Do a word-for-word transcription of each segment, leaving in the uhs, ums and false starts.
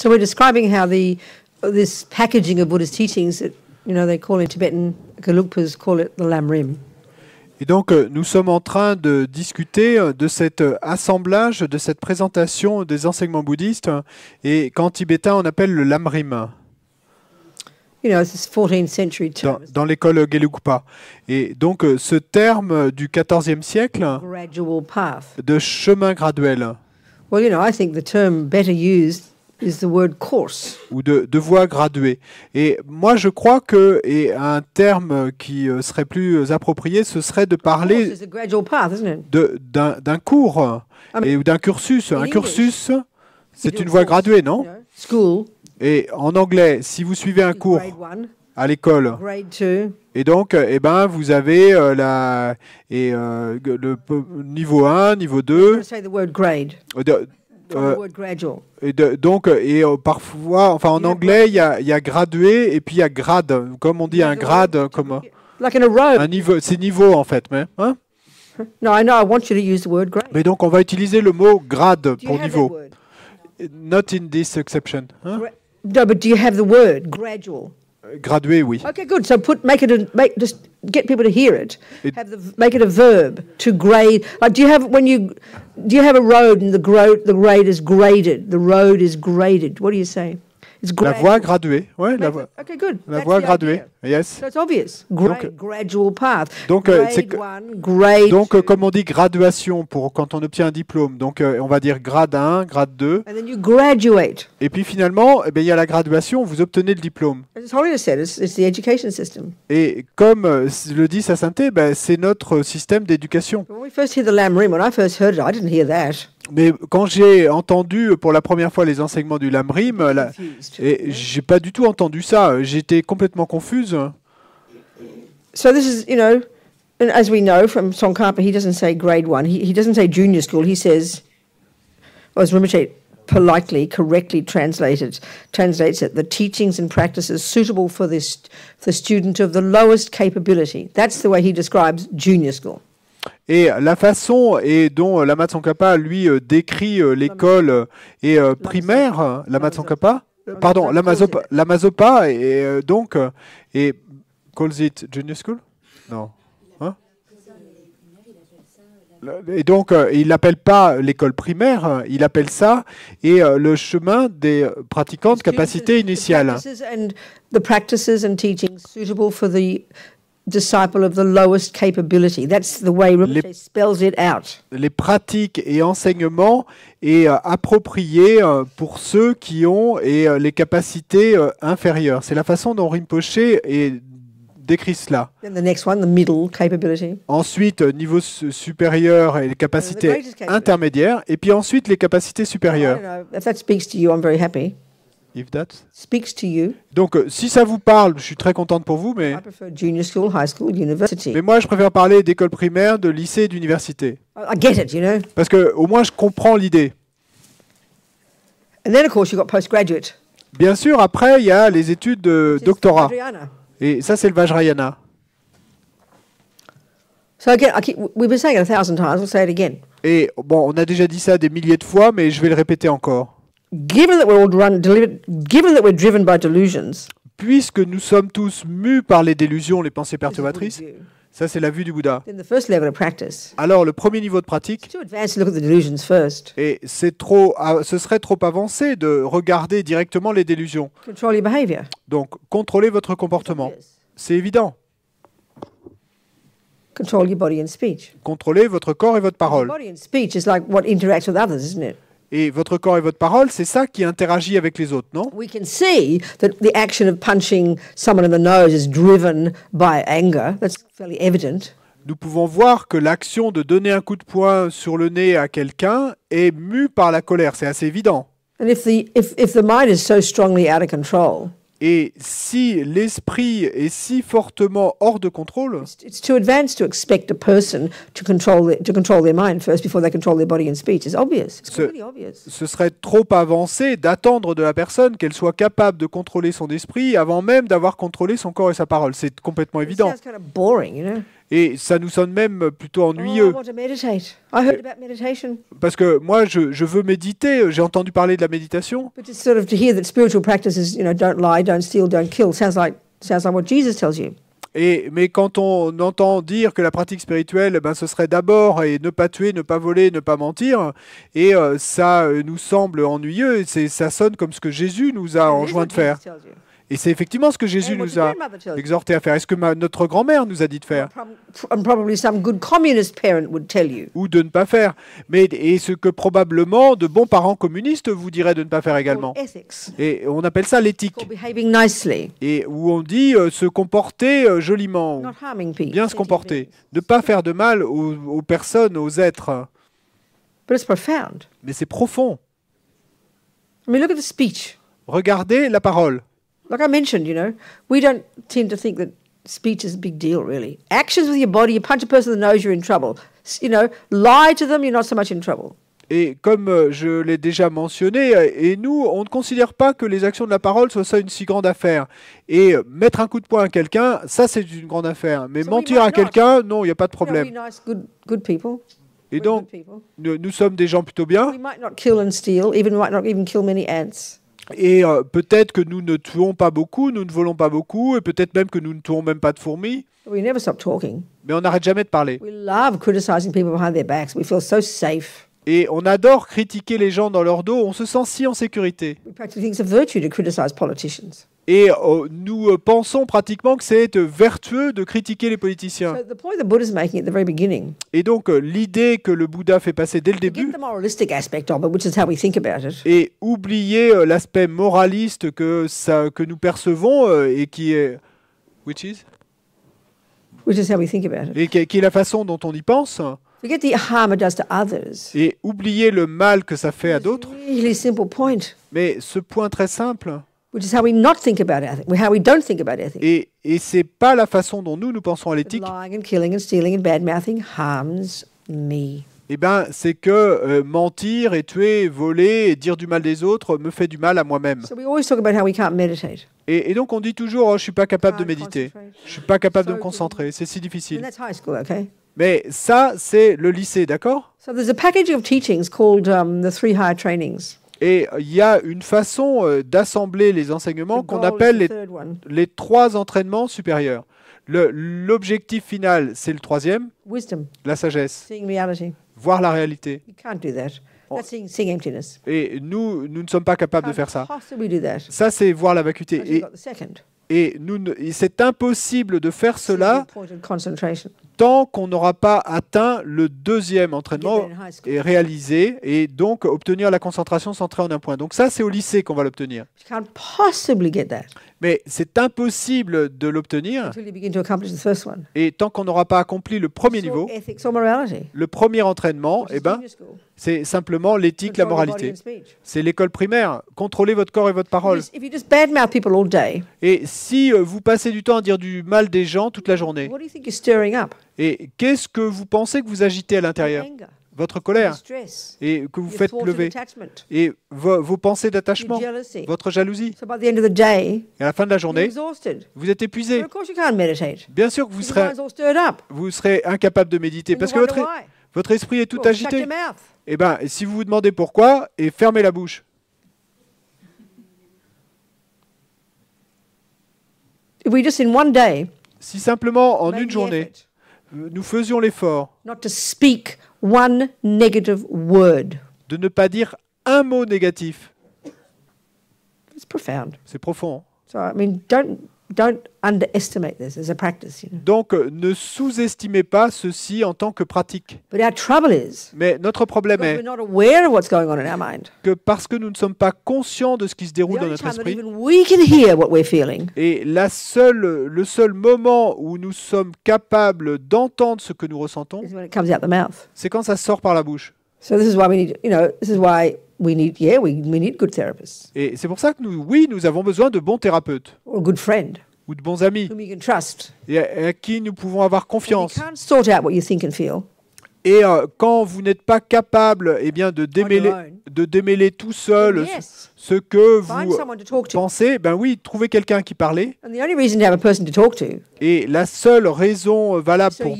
So we're describing how the this packaging of Buddha's teachings, that, you know, they call in Tibetan, Gelugpas call it the Lamrim. Et donc, nous sommes en train de discuter de cet assemblage, de cette présentation des enseignements bouddhistes, et qu'en tibétain, on appelle le Lamrim. You know, this fourteenth century term. Dans, dans l'école Gelugpa. Et donc, ce terme du quatorzième siècle, de chemin graduel. Well, you know, I think the term better used is the word course. Ou de, de voie graduée. Et moi, je crois que et un terme qui serait plus approprié, ce serait de parler d'un cours et, ou d'un cursus. Un cursus, c'est une voie graduée, non? Et en anglais, si vous suivez un cours à l'école, et donc, eh ben, vous avez euh, la, et, euh, le niveau un, niveau deux. De, euh, et de, donc, et euh, parfois, enfin, en anglais, il y a, y a gradué et puis il y a grade. Comme on dit un grade, comme un niveau, c'est niveau en fait, mais. Hein? Mais donc, on va utiliser le mot grade pour niveau. Not in this exception. Hein? No, but do you have the word gradual? Gradué, oui. Okay, good. So put make it a, make just get people to hear it. it have the, make it a verb to grade. Like, do you have when you do you have a road and the road the road is graded? The road is graded. What do you say? It's la voie graduée. Ouais, la voie. Okay, good. La voie graduée. Yes. So it's obvious. Gra donc, gradual path. Donc grade one, grade donc two. Comme on dit graduation pour quand on obtient un diplôme. Donc euh, on va dire grade un, grade deux. And then you graduate. Et puis finalement, eh bien, il y a la graduation, vous obtenez le diplôme. It's it's, it's the education system. Et comme euh, le dit sa sainteté, ben, c'est notre système d'éducation. Mais quand j'ai entendu pour la première fois les enseignements du Lamrim, la, et j'ai pas du tout entendu ça. J'étais complètement confuse. So this is, you know, and as we know from Tsongkhapa, he doesn't say grade one. He, he doesn't say junior school. He says, well, as Rinpoché politely, correctly translated, translates it, the teachings and practices suitable for this the student of the lowest capability. That's the way he describes junior school. Et la façon et dont Lama Tsongkhapa, lui, décrit l'école et euh, primaire, Lama Tsongkhapa, pardon, Lama Zopa, Lama Zopa et euh, donc, et calls it junior school? Non. Hein? Et donc, il n'appelle pas l'école primaire, il appelle ça et euh, le chemin des pratiquants de capacité initiale. Disciple of the lowest capability. That's the way Rinpoché spells it out. Les pratiques et enseignements est euh, approprié euh, pour ceux qui ont et euh, les capacités euh, inférieures. C'est la façon dont Rinpoché est décrit cela. Then the next one, the middle capability. Ensuite, niveau su supérieur et les capacités intermédiaires, et puis ensuite les capacités supérieures. If that speaks to you, I'm very happy. If that speaks to you. Donc, euh, si ça vous parle, je suis très contente pour vous, mais, school, school, mais moi, je préfère parler d'école primaire, de lycée et d'université. You know. Parce qu'au moins, je comprends l'idée. Bien sûr, après, il y a les études de doctorat. Et ça, c'est le Vajrayana. So again, I keep, we've been saying it a thousand times, we'll say it again. Et bon, on a déjà dit ça des milliers de fois, mais je vais le répéter encore. Given that we're all run, given that we're driven by delusions, puisque nous sommes tous mus par les délusions, les pensées perturbatrices, ça c'est la vue du Bouddha. Then the first level of practice, alors le premier niveau de pratique, too advanced to look at the delusions first, et c'est trop, ce serait trop avancé de regarder directement les délusions. Control your behavior. Donc contrôlez votre comportement, c'est évident. Control your body and speech. Contrôlez votre corps et votre parole. Body and speech is like what interacts with others, isn't it? Et votre corps et votre parole, c'est ça qui interagit avec les autres, non? We can see that the action of punching someone in the nose is driven by anger. That's fairly evident. Nous pouvons voir que l'action de donner un coup de poing sur le nez à quelqu'un est mue par la colère, c'est assez évident. And if the if if the mind is so strongly out of control. Et si l'esprit est si fortement hors de contrôle, ce serait trop avancé d'attendre de la personne qu'elle soit capable de contrôler son esprit avant même d'avoir contrôlé son corps et sa parole. C'est complètement évident. et ça nous sonne même plutôt ennuyeux. Parce que moi, je, je veux méditer, j'ai entendu parler de la méditation. Et, mais quand on entend dire que la pratique spirituelle, ben, ce serait d'abord et ne pas tuer, ne pas voler, ne pas mentir, et euh, ça euh, nous semble ennuyeux, et ça sonne comme ce que Jésus nous a enjoint de faire. Et c'est effectivement ce que Jésus nous a exhorté à faire. Est-ce que ma, notre grand-mère nous a dit de faire? Ou de ne pas faire. Mais, et ce que probablement de bons parents communistes vous diraient de ne pas faire également. Et on appelle ça l'éthique. Et où on dit euh, se comporter euh, joliment, bien se comporter. Ne pas faire de mal aux, aux personnes, aux êtres. Mais c'est profond. Regardez la parole. Like I mentioned, you know, we don't tend to think that speech is a big deal, really. Actions with your body, you punch a person in the nose, you're in trouble. You know, lie to them, you're not so much in trouble. Et comme je l'ai déjà mentionné, et nous, on ne considère pas que les actions de la parole soient ça une si grande affaire. Et mettre un coup de poing à quelqu'un, ça c'est une grande affaire. Mais so mentir à quelqu'un, non, il n'y a pas de problème. You know, we're nice, good, good people. Et donc, nous, nous sommes des gens plutôt bien. We might not kill and steal, even might not even kill many ants. Et euh, peut-être que nous ne tuons pas beaucoup, nous ne volons pas beaucoup, et peut-être même que nous ne tuons même pas de fourmis. Mais on n'arrête jamais de parler. Et on adore critiquer les gens dans leur dos, on se sent si en sécurité. Et euh, nous euh, pensons pratiquement que c'est vertueux de critiquer les politiciens. Et donc, euh, l'idée que le Bouddha fait passer dès le début, et oublier euh, l'aspect moraliste que, ça, que nous percevons euh, et qui est... Which is? Which is how we think about it. Et qui, qui est la façon dont on y pense. Forget the harm it does to others. Et oublier le mal que ça fait à d'autres. Really simple point. Mais ce point très simple... Et, et ce n'est pas la façon dont nous, nous pensons à l'éthique. Eh bien, c'est que euh, mentir et tuer, voler et dire du mal des autres me fait du mal à moi-même. Et, et donc, on dit toujours, oh, je ne suis pas capable de méditer, je ne suis pas capable de me concentrer, c'est si difficile. Mais ça, c'est le lycée, d'accord? Et il y a une façon euh, d'assembler les enseignements qu'on appelle les, les trois entraînements supérieurs. L'objectif final, c'est le troisième, Wisdom. La sagesse, voir la réalité. On, et nous, nous ne sommes pas capables de faire ça. Ça, c'est voir la vacuité. Et, et, et c'est impossible de faire cela tant qu'on n'aura pas atteint le deuxième entraînement et réalisé, et donc obtenir la concentration centrée en un point. Donc ça, c'est au lycée qu'on va l'obtenir. Mais c'est impossible de l'obtenir et tant qu'on n'aura pas accompli le premier niveau, le premier entraînement, eh ben, c'est simplement l'éthique, la moralité. C'est l'école primaire. Contrôlez votre corps et votre parole. Et si vous passez du temps à dire du mal des gens toute la journée, et qu'est-ce que vous pensez que vous agitez à l'intérieur? Votre colère, et que vous faites lever, et vos, vos pensées d'attachement, votre jalousie. Et à la fin de la journée, vous êtes épuisé. Bien sûr que vous serez, vous serez incapable de méditer, parce que votre, votre esprit est tout agité. Eh bien, si vous vous demandez pourquoi, et fermez la bouche. Si simplement, en une journée, nous faisions l'effort One negative word. De ne pas dire un mot négatif. C'est profond. So, I mean, don't, don't underestimate this as a practice, you know. Donc, ne sous-estimez pas ceci en tant que pratique. But our trouble is, mais notre problème est we're not aware of what's going on in our mind. Que parce que nous ne sommes pas conscients de ce qui se déroule dans notre esprit, et la seule, le seul moment où nous sommes capables d'entendre ce que nous ressentons, c'est quand ça sort par la bouche. So this is why we need, you know, this is why we need, yeah, we, we need good therapists. Et c'est pour ça que nous, oui, nous avons besoin de bons thérapeutes. Or good friend. Ou de bons amis, et à qui nous pouvons avoir confiance. Et euh, quand vous n'êtes pas capable eh bien, de démêler de démêler tout seul yes. ce que vous pensez. Ben oui, trouvez quelqu'un qui parlait. Et la seule raison valable so pour,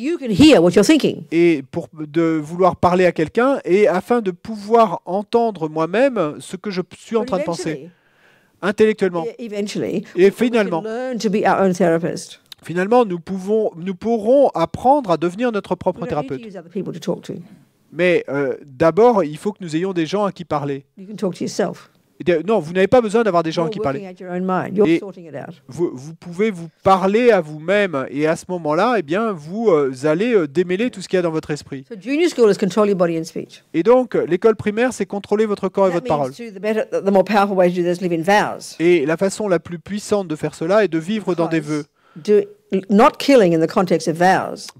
et pour de vouloir parler à quelqu'un est afin de pouvoir entendre moi-même ce que je suis en train de penser. Intellectuellement. Et finalement, finalement nous, pouvons, nous pourrons apprendre à devenir notre propre thérapeute. Mais euh, d'abord, il faut que nous ayons des gens à qui parler. Non, vous n'avez pas besoin d'avoir des gens à qui parler. Et vous, vous pouvez vous parler à vous-même et à ce moment-là, eh bien, vous euh, allez euh, démêler tout ce qu'il y a dans votre esprit. Et donc, l'école primaire, c'est contrôler votre corps et votre parole. Et la façon la plus puissante de faire cela est de vivre dans des vœux.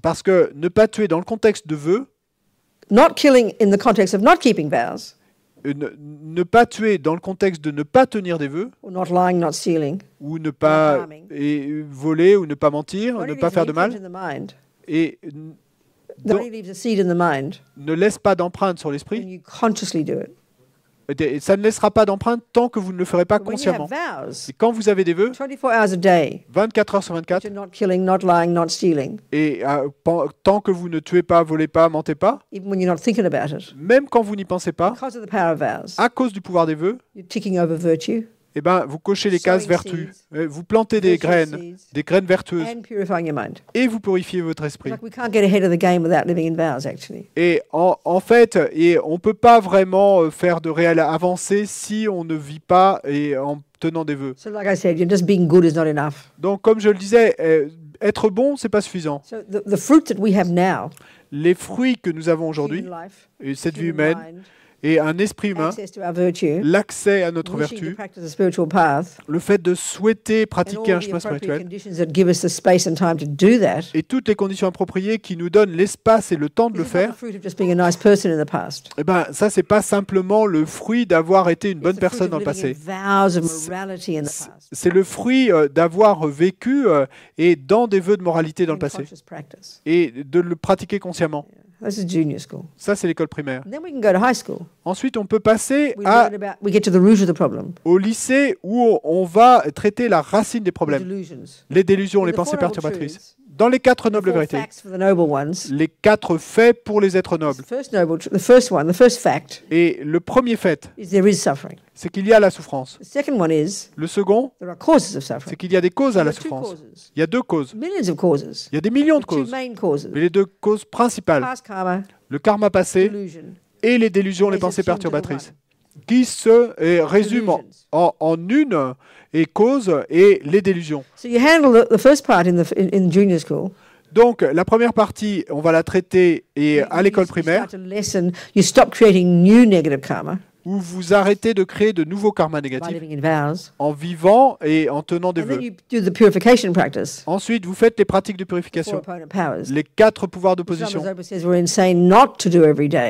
Parce que ne pas tuer dans le contexte de vœux, Not killing in the context of not keeping vows. Ne, ne pas tuer dans le contexte de ne pas tenir des vœux. Or not lying, not stealing. Ou ne pas et, voler, ou ne pas mentir, What ne pas faire de mal. Et donc, ne laisse pas d'empreinte sur l'esprit. Et ça ne laissera pas d'empreinte tant que vous ne le ferez pas consciemment. Et quand vous avez des vœux, vingt-quatre heures sur vingt-quatre, not killing, not lying, not stealing. Et euh, tant que vous ne tuez pas, volez pas, mentez pas, même quand vous n'y pensez pas, à cause du pouvoir des vœux, eh ben, vous cochez les cases vertus, vous plantez des graines, des graines vertueuses, et vous purifiez votre esprit. Et en, en fait, et on ne peut pas vraiment faire de réelle avancée si on ne vit pas et en tenant des vœux. Donc, comme je le disais, être bon, ce n'est pas suffisant. Les fruits que nous avons aujourd'hui, et cette vie humaine, et un esprit humain, l'accès à notre vertu, le fait de souhaiter pratiquer un chemin spirituel, et toutes les conditions appropriées qui nous donnent l'espace et le temps de le faire, eh ben, ça, ce n'est pas simplement le fruit d'avoir été une bonne personne dans le passé. C'est le fruit d'avoir vécu et dans des vœux de moralité dans le passé, et de le pratiquer consciemment. Ça, c'est l'école primaire. Ensuite, on peut passer à, au lycée où on va traiter la racine des problèmes, les délusions, les pensées perturbatrices. Dans les quatre nobles vérités, les quatre faits pour les êtres nobles. Et le premier fait, c'est qu'il y a la souffrance. Le second, c'est qu'il y a des causes à la souffrance. Il y a deux causes. Il y a des millions de causes. Mais les deux causes principales, le karma passé et les délusions, les pensées perturbatrices, qui se résument en, en une et cause et les délusions. Donc, la première partie, on va la traiter et à l'école primaire, où vous arrêtez de créer de nouveaux karmas négatifs en vivant et en tenant des vœux. Ensuite, vous faites les pratiques de purification, les quatre pouvoirs d'opposition,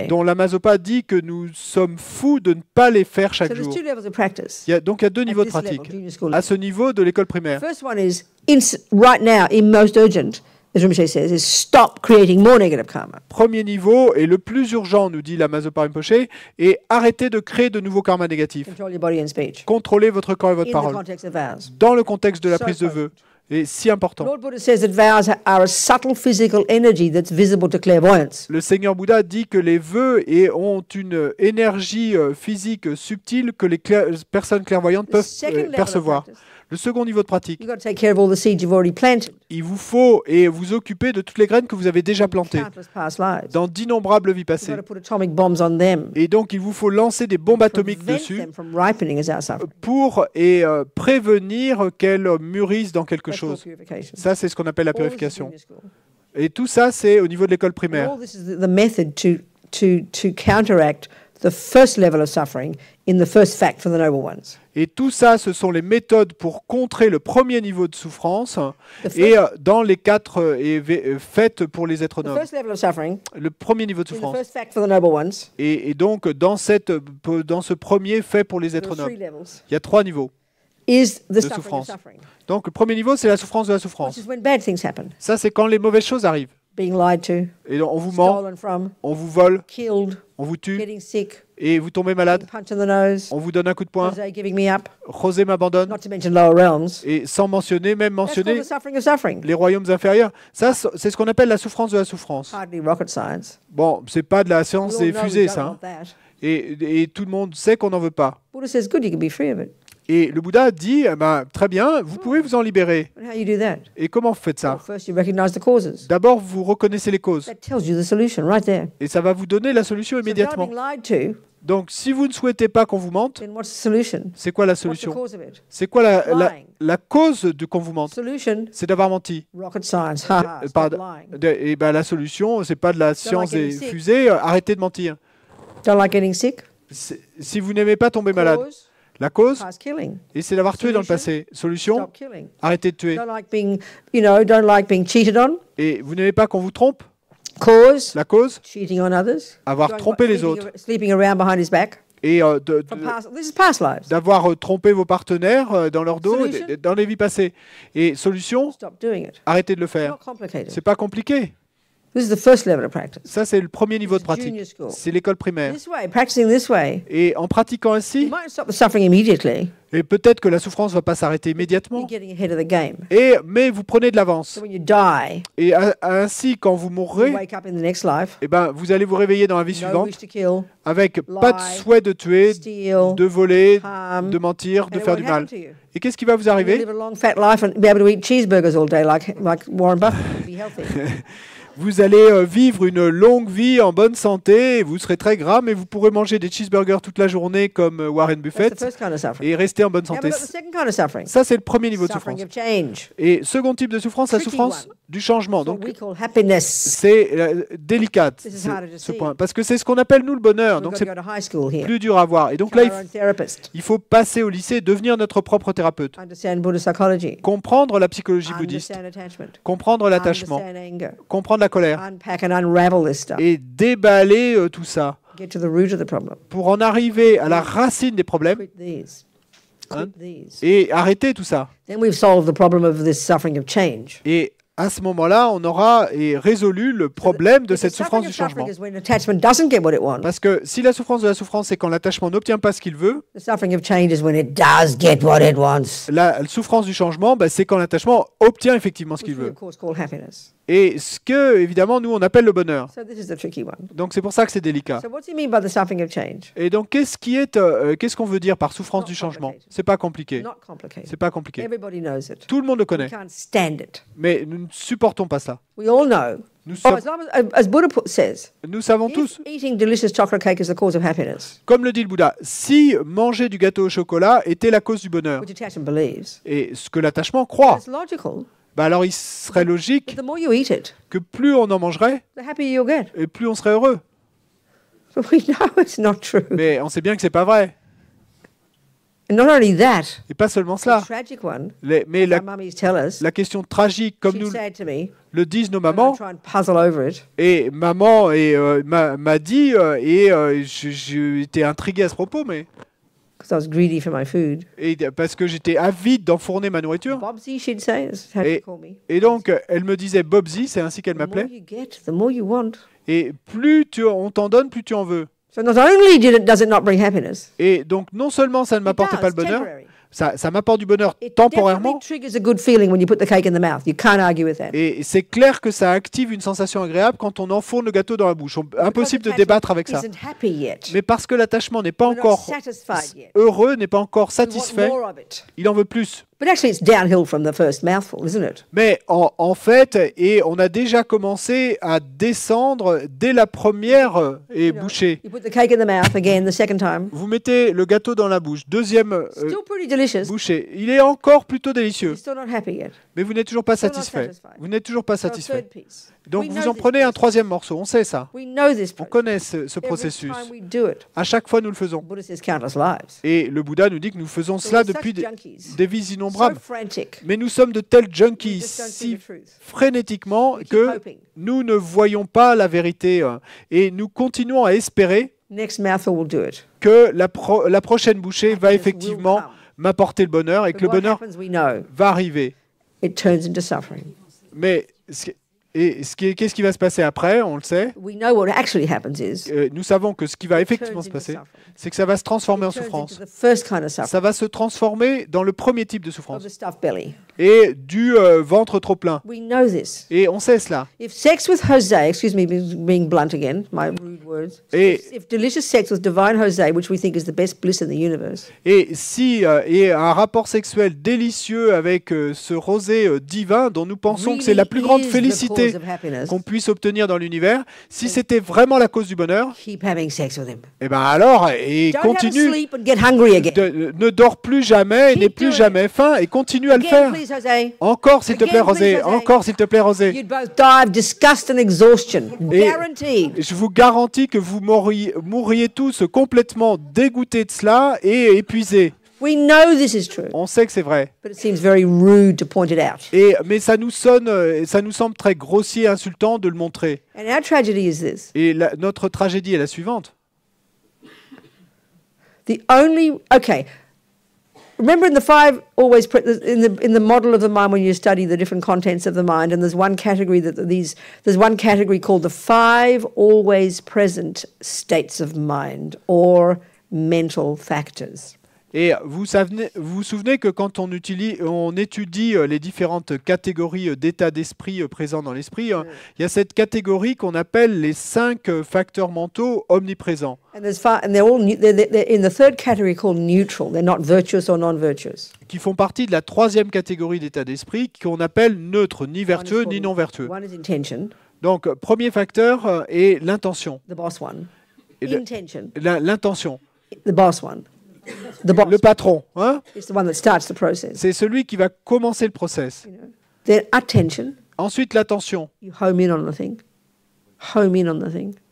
dont Lama Zopa dit que nous sommes fous de ne pas les faire chaque jour. Il y a, donc il y a deux niveaux de pratique à ce niveau de l'école primaire. Premier niveau, et le plus urgent, nous dit Lama Zopa Rinpoché, est arrêtez de créer de nouveaux karmas négatifs. Contrôlez votre corps et votre parole dans le contexte de la prise de vœux. Et si important. Le Seigneur Bouddha dit que les vœux ont une énergie physique subtile que les clair personnes clairvoyantes peuvent euh, percevoir. Le second niveau de pratique, il vous faut et vous occuper de toutes les graines que vous avez déjà plantées dans d'innombrables vies passées. Et donc, il vous faut lancer des bombes atomiques dessus pour et, euh, prévenir qu'elles mûrissent dans quelque chose. Ça, c'est ce qu'on appelle la purification. Et tout ça, c'est au niveau de l'école primaire. Et tout ça, ce sont les méthodes pour contrer le premier niveau de souffrance et dans les quatre fêtes pour les êtres nobles. Le premier niveau de souffrance. Et, et donc, dans, cette, dans ce premier fait pour les êtres nobles, il y a trois niveaux de souffrance. Donc, le premier niveau, c'est la souffrance de la souffrance. Ça, c'est quand les mauvaises choses arrivent. being lied to, et donc on vous ment, from, on vous vole, killed, on vous tue, getting sick, et vous tombez malade, punch in the nose, on vous donne un coup de poing, José, giving me up, José m'abandonne, not to mention lower realms, et sans mentionner, même mentionner that's called the suffering of suffering. Les royaumes inférieurs. Ça, c'est ce qu'on appelle la souffrance de la souffrance. Hardly rocket science. Bon, c'est pas de la science des fusées, ça. Hein. Et, et tout le monde sait qu'on n'en veut pas. Buddha says, good, you can be free of it. Et le Bouddha dit, eh ben, très bien, vous pouvez vous en libérer. Et comment vous faites ça? D'abord, vous reconnaissez les causes. Et ça va vous donner la solution immédiatement. Donc, si vous ne souhaitez pas qu'on vous mente, c'est quoi la solution? C'est quoi la, la, la cause de qu'on vous mente? C'est d'avoir menti. Et ben, la solution, c'est pas de la science des fusées, arrêtez de mentir. Si vous n'aimez pas tomber malade, la cause, et c'est d'avoir tué dans le passé. Solution, arrêtez de tuer. Et vous n'aimez pas qu'on vous trompe. La cause, avoir trompé les autres. Et euh, d'avoir trompé vos partenaires dans leur dos, dans les vies passées. Et solution, arrêtez de le faire. C'est pas compliqué. Ça, c'est le premier niveau de pratique. C'est l'école primaire. Et en pratiquant ainsi, et peut-être que la souffrance ne va pas s'arrêter immédiatement, et, mais vous prenez de l'avance. Et ainsi, quand vous mourrez, et ben, vous allez vous réveiller dans la vie suivante avec pas de souhait de tuer, de voler, de mentir, de faire du mal. Et qu'est-ce qui va vous arriver? Vous allez vivre une longue vie en bonne santé, vous serez très gras, mais vous pourrez manger des cheeseburgers toute la journée comme Warren Buffett et rester en bonne santé. Ça, c'est le premier niveau de souffrance. Et second type de souffrance, la souffrance du changement. Donc, c'est délicat, ce point, parce que c'est ce qu'on appelle, nous, le bonheur. Donc, c'est plus dur à voir. Et donc là, il faut, il faut passer au lycée et devenir notre propre thérapeute. Comprendre la psychologie bouddhiste, comprendre l'attachement, comprendre la colère et déballer euh, tout ça pour en arriver à la racine des problèmes, hein, et arrêter tout ça. Et à ce moment-là, on aura et résolu le problème de cette souffrance du changement. Parce que si la souffrance de la souffrance, c'est quand l'attachement n'obtient pas ce qu'il veut, la souffrance du changement, bah, c'est quand l'attachement obtient effectivement ce qu'il veut. Et ce que, évidemment, nous, on appelle le bonheur. Donc, c'est pour ça que c'est délicat. Et donc, qu'est-ce qui est, euh, qu'est-ce qu'on veut dire par souffrance du changement? C'est pas compliqué. C'est pas compliqué. Tout le monde le connaît. Mais nous ne supportons pas ça. Nous, sa nous savons tous, comme le dit le Bouddha, si manger du gâteau au chocolat était la cause du bonheur, et ce que l'attachement croit, bah alors il serait logique que plus on en mangerait, et plus on serait heureux. Mais on sait bien que c'est pas vrai. Et pas seulement cela, les, mais la, la question tragique, comme nous le disent nos mamans, et maman et, euh, m'a dit, euh, et euh, j'étais intrigué à ce propos, mais et parce que j'étais avide d'enfourner ma nourriture. Et, et donc, elle me disait Bobsy, c'est ainsi qu'elle m'appelait. Et plus tu, on t'en donne, plus tu en veux. Et donc, non seulement ça ne m'apportait pas le bonheur, ça, ça m'apporte du bonheur temporairement. Et c'est clair que ça active une sensation agréable quand on enfourne le gâteau dans la bouche. On, impossible de débattre avec ça. Mais parce que l'attachement n'est pas encore heureux, n'est pas encore satisfait, il en veut plus. Mais en, en fait, et on a déjà commencé à descendre dès la première et bouchée. Vous mettez le gâteau dans la bouche, deuxième euh, bouchée. Il est encore plutôt délicieux. Mais vous n'êtes toujours pas satisfait. Vous n'êtes toujours pas satisfait. Donc vous en prenez un troisième morceau. On sait ça. On connaît ce, ce processus. À chaque fois, nous le faisons. Et le Bouddha nous dit que nous faisons cela depuis des, des vies innombrables. Mais nous sommes de tels junkies si frénétiquement que nous ne voyons pas la vérité et nous continuons à espérer que la, pro la prochaine bouchée va effectivement m'apporter le bonheur et que le bonheur va arriver. Mais Et ce qui est, qu'est-ce qui va se passer après? On le sait. Euh, nous savons que ce qui va effectivement se passer, c'est que ça va se transformer en souffrance. Ça va se transformer dans le premier type de souffrance. Et du euh, ventre trop plein. Et on sait cela. Et, et si euh, et un rapport sexuel délicieux avec euh, ce rosé euh, divin dont nous pensons que c'est la plus grande félicité qu'on puisse obtenir dans l'univers, si c'était vraiment la cause du bonheur, et ben alors, et continue, de, ne dors plus jamais, n'aie plus jamais faim, et continue à le faire. Encore, s'il te plaît, Rosé. Encore, s'il te plaît, Rosé. Et je vous garantis que vous mourriez, mourriez tous complètement dégoûtés de cela et épuisés. On sait que c'est vrai. Et, mais ça nous, sonne, ça nous semble très grossier et insultant de le montrer. Et la, notre tragédie est la suivante. The only, okay. Remember in the five always in the in the model of the mind when you study the different contents of the mind, and there's one category that these there's one category called the five always present states of mind or mental factors. Et vous savez, vous vous souvenez que quand on, utilise, on étudie les différentes catégories d'état d'esprit présents dans l'esprit, mm. il y a cette catégorie qu'on appelle les cinq facteurs mentaux omniprésents. Qui font partie de la troisième catégorie d'état d'esprit qu'on appelle neutre, ni vertueux ni non vertueux. Donc, premier facteur est l'intention. L'intention. Le patron, hein? C'est celui qui va commencer le process. Ensuite, l'attention.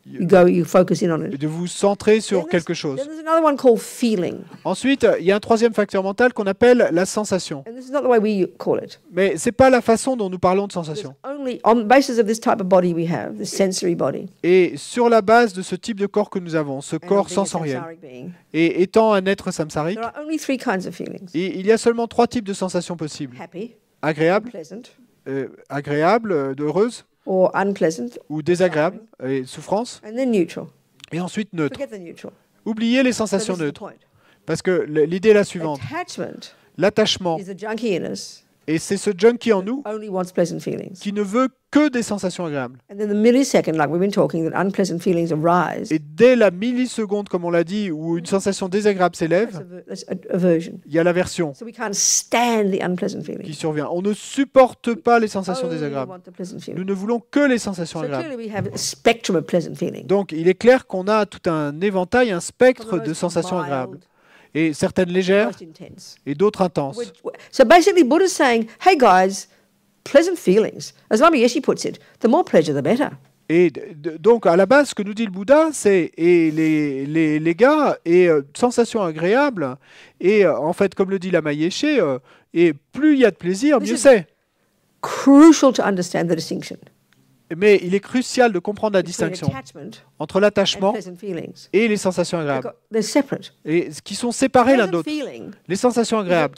De vous centrer sur quelque chose. Ensuite, il y a un troisième facteur mental qu'on appelle la sensation. Mais ce n'est pas la façon dont nous parlons de sensation. Et sur la base de ce type de corps que nous avons, ce corps sensoriel, et étant un être samsaric, il y a seulement trois types de sensations possibles. Agréable, euh, agréable, heureuse, Or unpleasant, ou désagréable, et souffrance, and then neutral. Et ensuite neutre. Oubliez les sensations so neutres, parce que l'idée est la suivante. L'attachement, et c'est ce junkie en nous qui ne veut que des sensations agréables. Et dès la milliseconde, comme on l'a dit, où une sensation désagréable s'élève, il y a l'aversion qui survient. On ne supporte pas les sensations désagréables. Nous ne voulons que les sensations agréables. Donc il est clair qu'on a tout un éventail, un spectre de sensations agréables. Et certaines légères et d'autres intenses. So basically, Buddha is saying, hey guys, pleasant feelings. As Lama Yeshe puts it, the more pleasure, the better. Et donc, à la base, ce que nous dit le Bouddha, c'est et les, les, les gars, et euh, sensations agréables. Et euh, en fait, comme le dit Lama Yeshe, euh, et plus il y a de plaisir, mieux c'est. Crucial to understand the distinction. Mais il est crucial de comprendre la distinction entre l'attachement et les sensations agréables, et qui sont séparées l'un de l'autre. Les sensations agréables,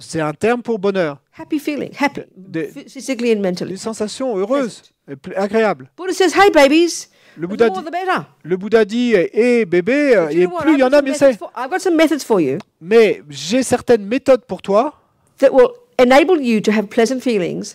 c'est un terme pour bonheur. Des, des sensations heureuses, agréables. Le Bouddha dit, le Bouddha dit eh, bébé, et plus il y en a, mieux c'est. Mais j'ai certaines méthodes pour toi qui vont vous permettre d'avoir de sensations agréables.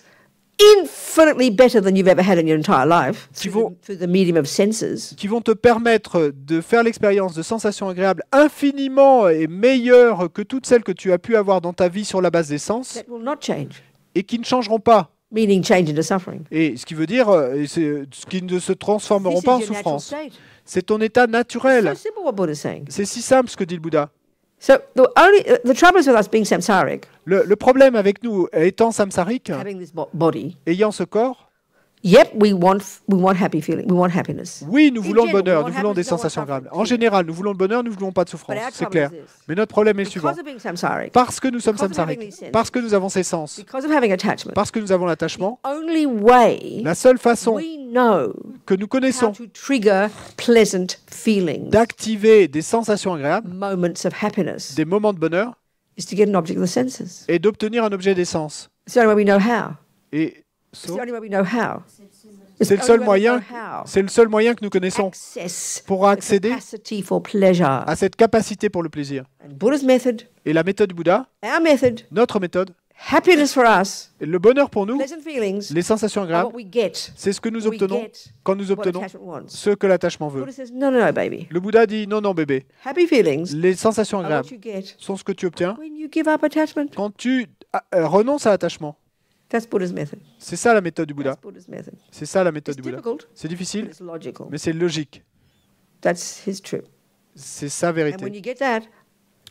Infinitely better than you've ever had in your entire life, qui vont, through the medium of senses. Qui vont te permettre de faire l'expérience de sensations agréables infiniment et meilleures que toutes celles que tu as pu avoir dans ta vie sur la base des sens, that will not change. Et qui ne changeront pas. Meaning change into suffering. Et ce qui veut dire, ce qui ne se transformeront This pas en souffrance. C'est ton état naturel. C'est si simple ce que dit le Bouddha. So the only the trouble is with us being samsaric. Le, le problème avec nous étant samsaric, body, ayant ce corps. Yep, we want we want happy feeling, we want happiness. Oui, nous voulons le bonheur, nous voulons des sensations agréables. En général, nous voulons le bonheur, nous ne voulons pas de souffrance, c'est clair. Mais notre problème est le suivant. Parce que nous sommes samsaric, parce que nous avons ces sens, parce que nous avons l'attachement, la seule façon que nous connaissons d'activer des sensations agréables, des moments de bonheur, et d'obtenir un objet des sens. Et So, c'est le seul moyen, c'est le seul moyen que nous connaissons pour accéder à cette capacité pour le plaisir. Et la méthode Bouddha, notre méthode, le bonheur pour nous, les sensations agréables, c'est ce que nous obtenons quand nous obtenons ce que l'attachement veut. Le Bouddha dit non, non, bébé. Les sensations agréables sont ce que tu obtiens quand tu renonces à l'attachement. C'est ça la méthode du Bouddha. C'est ça la méthode du Bouddha. C'est difficile, mais c'est logique. C'est sa vérité.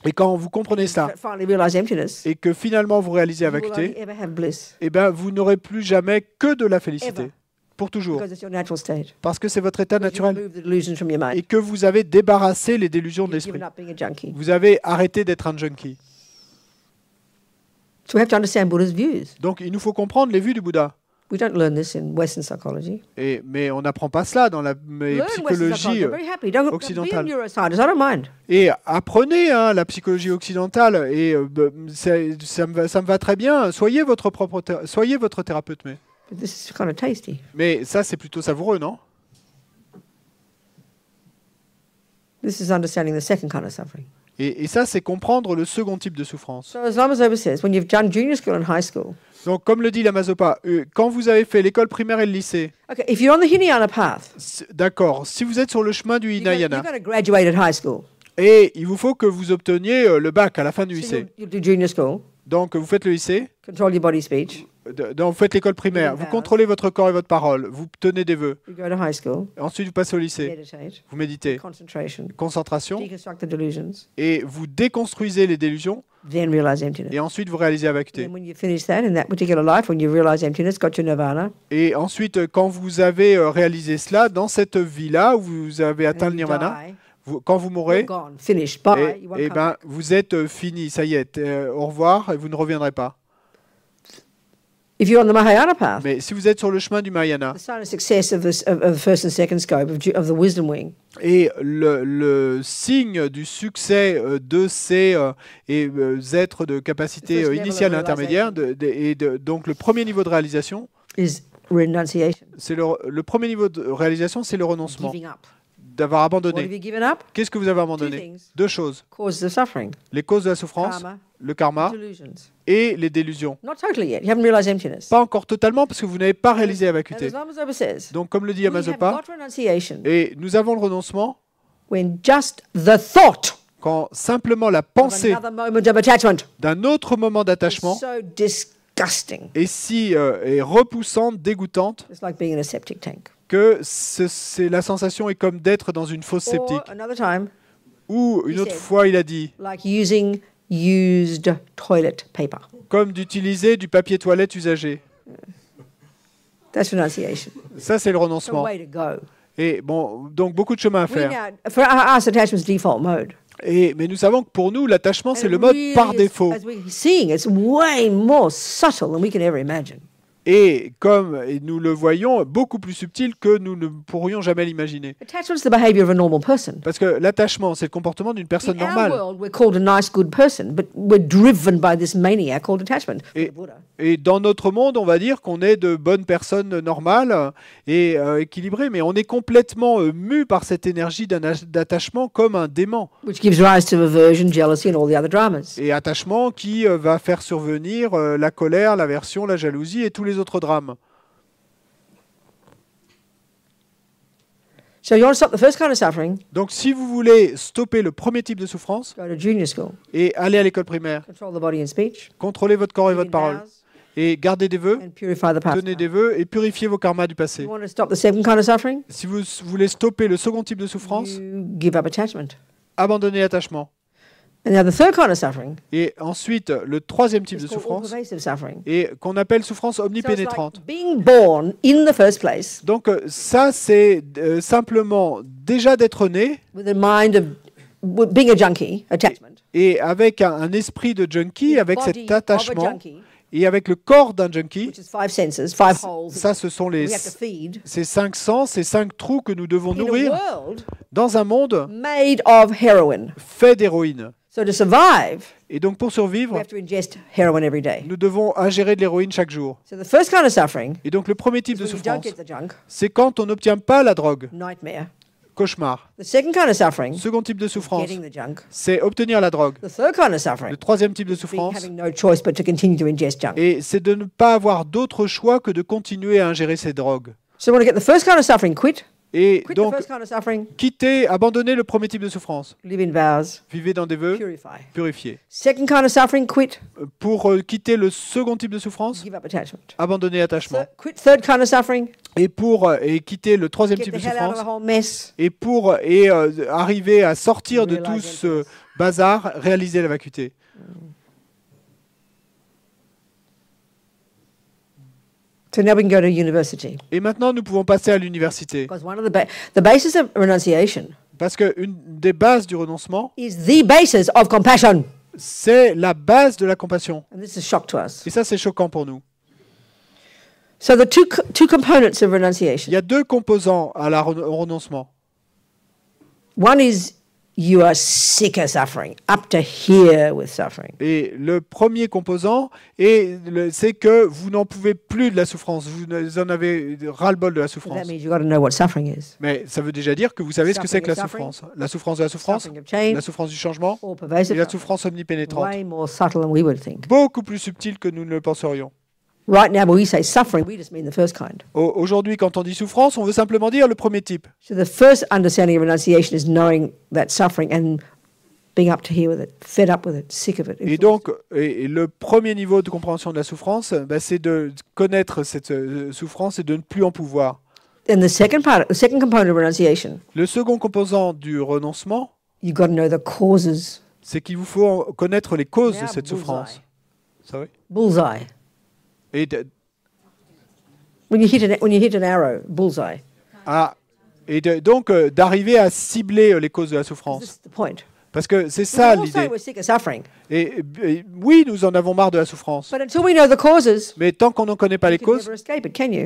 Et quand vous comprenez ça, et que finalement vous réalisez la vacuité, eh ben vous n'aurez plus jamais que de la félicité, pour toujours, parce que c'est votre état naturel, et que vous avez débarrassé les délusions de l'esprit. Vous avez arrêté d'être un junkie. Donc, il nous faut comprendre les vues du Bouddha. Et, mais on n'apprend pas cela dans la psychologie occidentale. Et apprenez hein, la psychologie occidentale, et euh, ça, ça, me va, ça me va très bien. Soyez votre propre, soyez votre thérapeute. Mais, mais ça, c'est plutôt savoureux, non? Et, et ça, c'est comprendre le second type de souffrance. Donc, comme le dit Lama Zopa, euh, quand vous avez fait l'école primaire et le lycée, d'accord, si vous êtes sur le chemin du Hinayana, et il vous faut que vous obteniez euh, le bac à la fin du lycée. Donc, vous faites le lycée, donc, vous faites l'école primaire, vous contrôlez votre corps et votre parole, vous tenez des vœux, ensuite vous passez au lycée, vous méditez, concentration, et vous déconstruisez les délusions, et ensuite vous réalisez la vacuité. Et ensuite, quand vous avez réalisé cela, dans cette vie-là, où vous avez atteint le nirvana, vous, quand vous mourrez, et, et ben, vous êtes fini, ça y est, euh, au revoir, et vous ne reviendrez pas. Mais si vous êtes sur le chemin du Mahayana, et le, le signe du succès de ces euh, et, euh, êtres de capacité euh, initiale et intermédiaire, de, de, et de, donc le premier niveau de réalisation, c'est le, le premier niveau de réalisation, c'est le renoncement, d'avoir abandonné. Qu'est-ce que vous avez abandonné? Deux choses. Les causes de la souffrance, le karma et les délusions. Pas encore totalement, parce que vous n'avez pas réalisé la vacuité. Donc, comme le dit Lama Zopa, et nous avons le renoncement quand simplement la pensée d'un autre moment d'attachement est si euh, est repoussante, dégoûtante, que c'est, la sensation est comme d'être dans une fosse septique. Ou une autre fois, il a dit, comme d'utiliser du papier toilette usagé. Ça, c'est le renoncement. Et bon, donc beaucoup de chemin à faire. Et, mais nous savons que pour nous, l'attachement, c'est le mode par défaut. Et comme nous le voyons, beaucoup plus subtil que nous ne pourrions jamais l'imaginer. Parce que l'attachement, c'est le comportement d'une personne normale. Et, et dans notre monde, on va dire qu'on est de bonnes personnes normales et euh, équilibrées, mais on est complètement euh, mu par cette énergie d'attachement comme un dément. Et attachement qui euh, va faire survenir euh, la colère, l'aversion, la jalousie et tous les les autres drames. Donc, si vous voulez stopper le premier type de souffrance et aller à l'école primaire, contrôlez votre corps et votre parole, et gardez des vœux, tenez des vœux et purifiez vos karmas du passé. Si vous voulez stopper le second type de souffrance, abandonnez l'attachement. Et ensuite, le troisième type de souffrance, et qu'on appelle souffrance omnipénétrante. Donc ça, c'est euh, simplement déjà d'être né, et, et avec un, un esprit de junkie, avec cet attachement, et avec le corps d'un junkie. Ça, ce sont les ces cinq sens, ces cinq trous que nous devons nourrir dans un monde fait d'héroïne. Et donc pour survivre, nous devons ingérer de l'héroïne chaque jour. Et donc le premier type de souffrance, c'est quand on n'obtient pas la drogue. Cauchemar. Second type de souffrance, c'est obtenir la drogue. Le troisième type de souffrance, et c'est de ne pas avoir d'autre choix que de continuer à ingérer ces drogues. Et donc, quitter, abandonner le premier type de souffrance. Vivez dans des vœux, purifiez. Pour euh, quitter le second type de souffrance, abandonner l'attachement. Et pour euh, et quitter le troisième type de souffrance, et pour et, euh, arriver à sortir de tout ce bazar, réaliser la vacuité. Et maintenant, nous pouvons passer à l'université. Parce qu'une des bases du renoncement, c'est la base de la compassion. Et ça, c'est choquant pour nous. Il y a deux composants à la re- au renoncement. Et le premier composant, c'est que vous n'en pouvez plus de la souffrance, vous en avez ras-le-bol de la souffrance. Mais ça veut déjà dire que vous savez ce que c'est que la souffrance. La souffrance de la souffrance, la souffrance du changement, et la souffrance omnipénétrante. Beaucoup plus subtile que nous ne le penserions. Aujourd'hui, quand on dit souffrance, on veut simplement dire le premier type. Et donc, et le premier niveau de compréhension de la souffrance, bah, c'est de connaître cette euh, souffrance et de ne plus en pouvoir. And the second part, the second component of renunciation, le second composant du renoncement, c'est qu'il vous faut connaître les causes de cette souffrance. Sorry? Bullseye. Et de... when you hit an, when you hit an arrow, bullseye. Ah, et de, donc euh, d'arriver à cibler euh, les causes de la souffrance. Parce que c'est ça l'idée. Et, et oui, nous en avons marre de la souffrance. Mais tant qu'on n'en connaît pas les causes,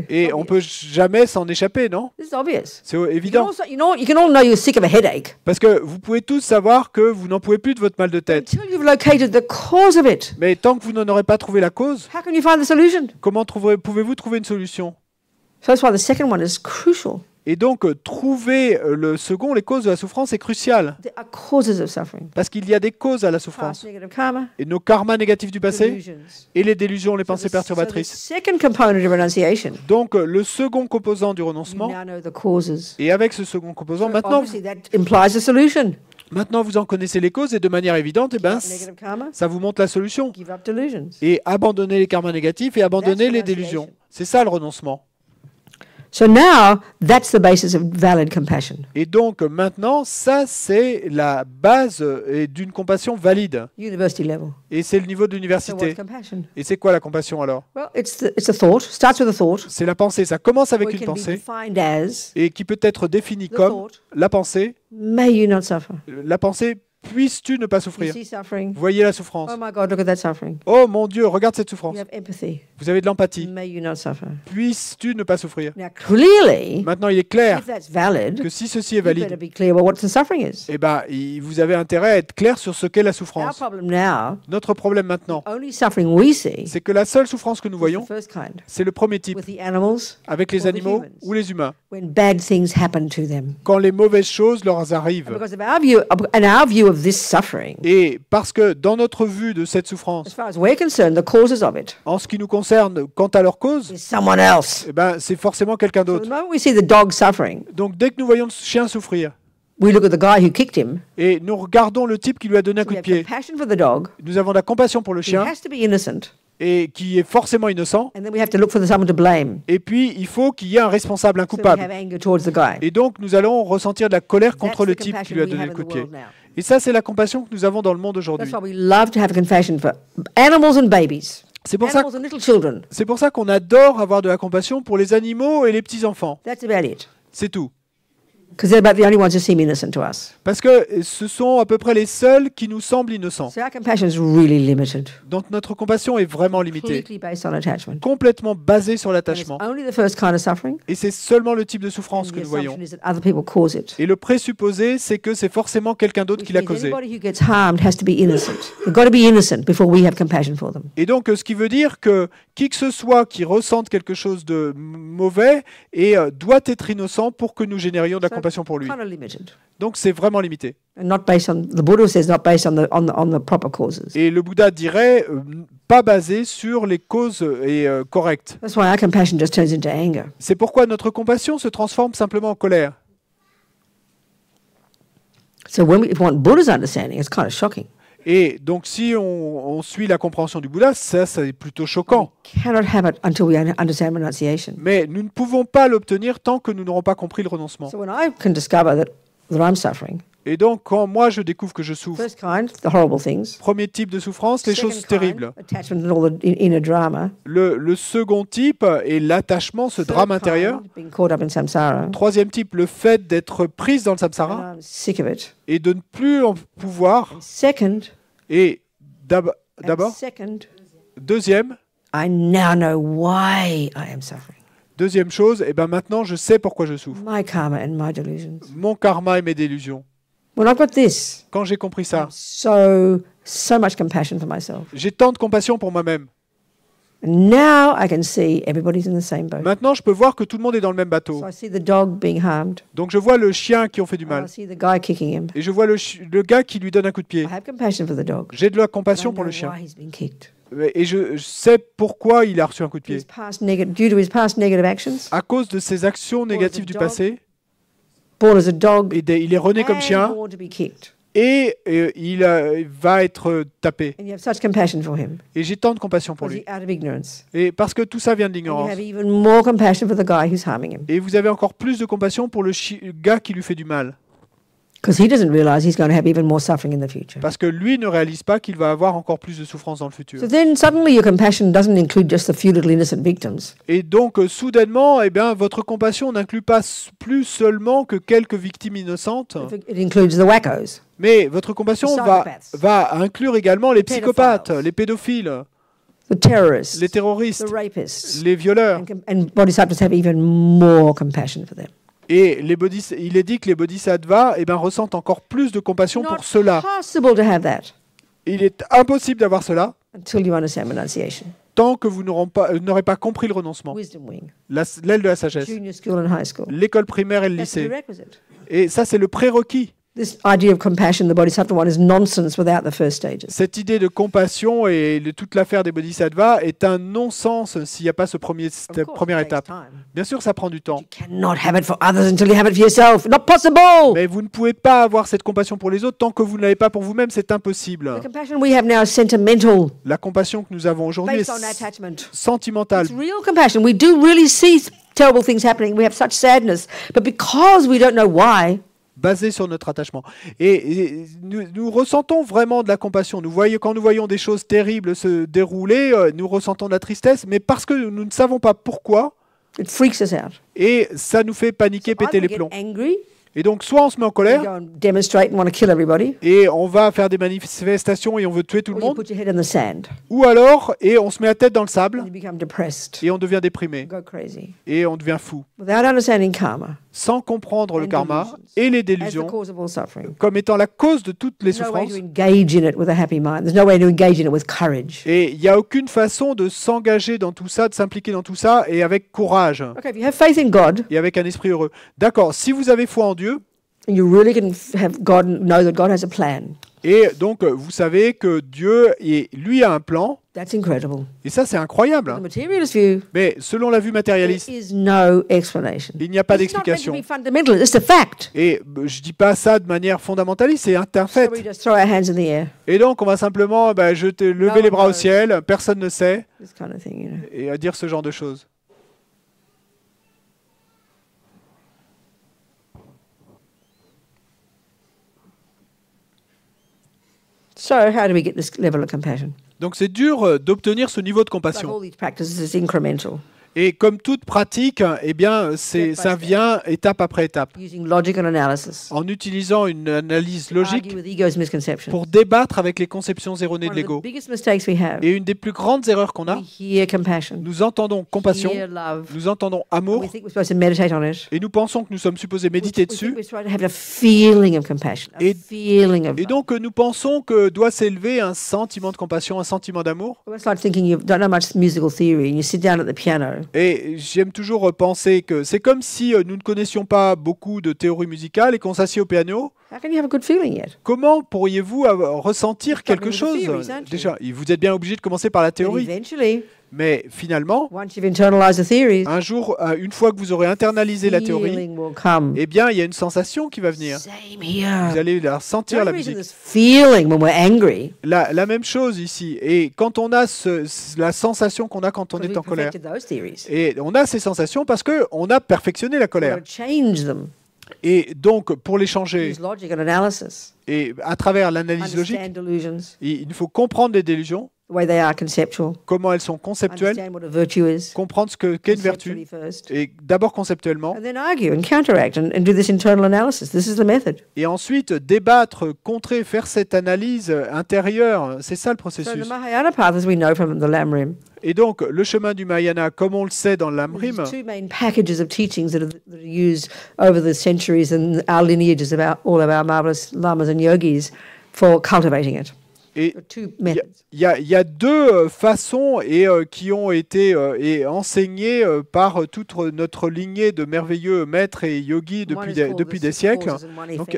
et on ne peut jamais s'en échapper, non? C'est évident. Parce que vous pouvez tous savoir que vous n'en pouvez plus de votre mal de tête. Mais tant que vous n'en aurez pas trouvé la cause, comment pouvez-vous trouver une solution? Et donc, euh, trouver euh, le second, les causes de la souffrance, est crucial. Parce qu'il y a des causes à la souffrance. Et nos karmas négatifs du passé, et les délusions, les pensées perturbatrices. Donc, euh, le second composant du renoncement, et avec ce second composant, maintenant, maintenant vous en connaissez les causes, et de manière évidente, eh ben, ça vous montre la solution. Et abandonner les karmas négatifs, et abandonner les délusions. C'est ça le renoncement. Et donc maintenant, ça c'est la base d'une compassion valide. Et c'est le niveau de l'université. Et c'est quoi la compassion alors? C'est la pensée, ça commence avec une pensée et qui peut être définie comme la pensée. La pensée, puisses-tu ne pas souffrir? Voyez la souffrance. Oh mon Dieu, regarde cette souffrance. Vous avez de l'empathie. Puisses-tu ne pas souffrir? Maintenant, il est clair que si ceci est valide, eh ben, vous avez intérêt à être clair sur ce qu'est la souffrance. Notre problème maintenant, c'est que la seule souffrance que nous voyons, c'est le premier type, avec les animaux ou les humains, quand les mauvaises choses leur arrivent. Et parce que dans notre vue de cette souffrance, en ce qui nous concerne, quant à leur cause, eh ben, c'est forcément quelqu'un d'autre. Donc dès que nous voyons le chien souffrir, et nous regardons le type qui lui a donné un coup de pied, nous avons de la compassion pour le chien, et qui est forcément innocent. Et puis, il faut qu'il y ait un responsable, un coupable. Et donc, nous allons ressentir de la colère contre le type qui lui a donné le coup de pied. Et ça, c'est la compassion que nous avons dans le monde aujourd'hui. C'est pour ça, c'est pour ça qu'on adore avoir de la compassion pour les animaux et les petits-enfants. C'est tout. They're about the only ones who seem innocent to us. Parce que ce sont à peu près les seuls qui nous semblent innocents. So our compassion is really limited. Donc notre compassion est vraiment limitée. Completely based on attachment. Complètement basée sur l'attachement. Only the first kind of suffering. Et c'est seulement le type de souffrance que nous voyons. Is that other people cause it. Et le présupposé, c'est que c'est forcément quelqu'un d'autre qui l'a causé. Anybody who gets harmed has to be innocent. They've got to be innocent before we have compassion for them. Et donc ce qui veut dire que qui que ce soit qui ressente quelque chose de mauvais et euh, doit être innocent pour que nous générions de la compassion. Pour lui. Donc c'est vraiment limité. Et le Bouddha dirait euh, pas basé sur les causes et, euh, correctes. C'est pourquoi notre compassion se transforme simplement en colère. Et donc si on, on suit la compréhension du Bouddha, ça, ça est plutôt choquant. Mais nous ne pouvons pas l'obtenir tant que nous n'aurons pas compris le renoncement. Et donc quand moi je découvre que je souffre, premier type de souffrance, les choses terribles. Le, le second type est l'attachement, ce drame intérieur. Troisième type, le fait d'être prise dans le samsara et de ne plus en pouvoir. Et d'abord, deuxième, deuxième chose, et ben maintenant je sais pourquoi je souffre. Mon karma et mes délusions. Quand j'ai compris ça, j'ai tant de compassion pour moi-même. Maintenant, je peux voir que tout le monde est dans le même bateau. Donc, je vois le chien qui ont fait du mal. Et je vois le, le gars qui lui donne un coup de pied. J'ai de la compassion pour le chien. Et je sais pourquoi il a reçu un coup de pied. À cause de ses actions négatives du passé. Il est rené comme chien et il va être tapé. Et j'ai tant de compassion pour lui. Et parce que tout ça vient de l'ignorance. Et vous avez encore plus de compassion pour le gars qui lui fait du mal. Parce que lui ne réalise pas qu'il va avoir encore plus de souffrance dans le futur. Et donc, euh, soudainement, eh bien, votre compassion n'inclut pas plus seulement que quelques victimes innocentes, mais votre compassion va, va inclure également les psychopathes, les pédophiles, les terroristes, les, terroristes, les violeurs. Et les bodhis, il est dit que les bodhisattvas eh ben, ressentent encore plus de compassion pour cela. Il est impossible d'avoir cela tant que vous n'aurez pas, euh, pas compris le renoncement. L'aile de la sagesse. L'école primaire et le lycée. Et ça, c'est le prérequis. Cette idée de compassion et de toute l'affaire des bodhisattvas est un non-sens s'il n'y a pas cette première étape. Bien sûr, ça prend du temps. Mais vous ne pouvez pas avoir cette compassion pour les autres tant que vous ne l'avez pas pour vous-même, c'est impossible. La compassion que nous avons aujourd'hui est sentimentale. Basé sur notre attachement. Et, et nous, nous ressentons vraiment de la compassion. Nous voyons, quand nous voyons des choses terribles se dérouler, euh, nous ressentons de la tristesse, mais parce que nous ne savons pas pourquoi, it freaks us out. Et ça nous fait paniquer, so péter les plombs. Angry, et donc, soit on se met en colère, et on va faire des manifestations et on veut tuer tout le monde, ou alors, et on se met la tête dans le sable, et on devient déprimé, et on devient fou. Sans comprendre le karma et les délusions comme étant la cause de toutes les souffrances. Et il n'y a aucune façon de s'engager dans tout ça, de s'impliquer dans tout ça, et avec courage, et avec un esprit heureux. D'accord, si vous avez foi en Dieu, et donc vous savez que Dieu, lui, a un plan. Et ça, c'est incroyable. Mais selon la vue matérialiste, il n'y a pas d'explication. Et je ne dis pas ça de manière fondamentaliste, c'est un fait. Et donc, on va simplement bah, jeter, lever les bras au ciel, personne ne sait, et à dire ce genre de choses. So, how do we get this level of compassion? Donc c'est dur d'obtenir ce niveau de compassion. Et comme toute pratique, eh bien, c'est, ça vient étape après étape, en utilisant une analyse logique pour débattre avec les conceptions erronées de l'ego. Et une des plus grandes erreurs qu'on a, nous entendons compassion, nous entendons amour, et nous pensons que nous sommes supposés méditer dessus, et, et donc nous pensons que doit s'élever un sentiment de compassion, un sentiment d'amour. Et j'aime toujours penser que c'est comme si nous ne connaissions pas beaucoup de théorie musicale et qu'on s'assied au piano. Comment pourriez-vous ressentir quelque chose? Déjà, vous êtes bien obligé de commencer par la théorie. Mais finalement, un jour, une fois que vous aurez internalisé la théorie, eh bien, il y a une sensation qui va venir. Vous allez sentir la musique. La, la même chose ici. Et quand on a ce, la sensation qu'on a quand on est en colère, et on a ces sensations parce qu'on a perfectionné la colère. Et donc, pour les changer, et à travers l'analyse logique, il faut comprendre les délusions, comment elles sont conceptuelles, comprendre ce qu'est une vertu, et d'abord conceptuellement, et ensuite débattre, contrer, faire cette analyse intérieure, c'est ça le processus. Et donc, le chemin du Mahayana, comme on le sait dans le Lamrim, il y, y a deux façons et, euh, qui ont été euh, et enseignées euh, par toute notre lignée de merveilleux maîtres et yogis depuis des, depuis des siècles. Donc,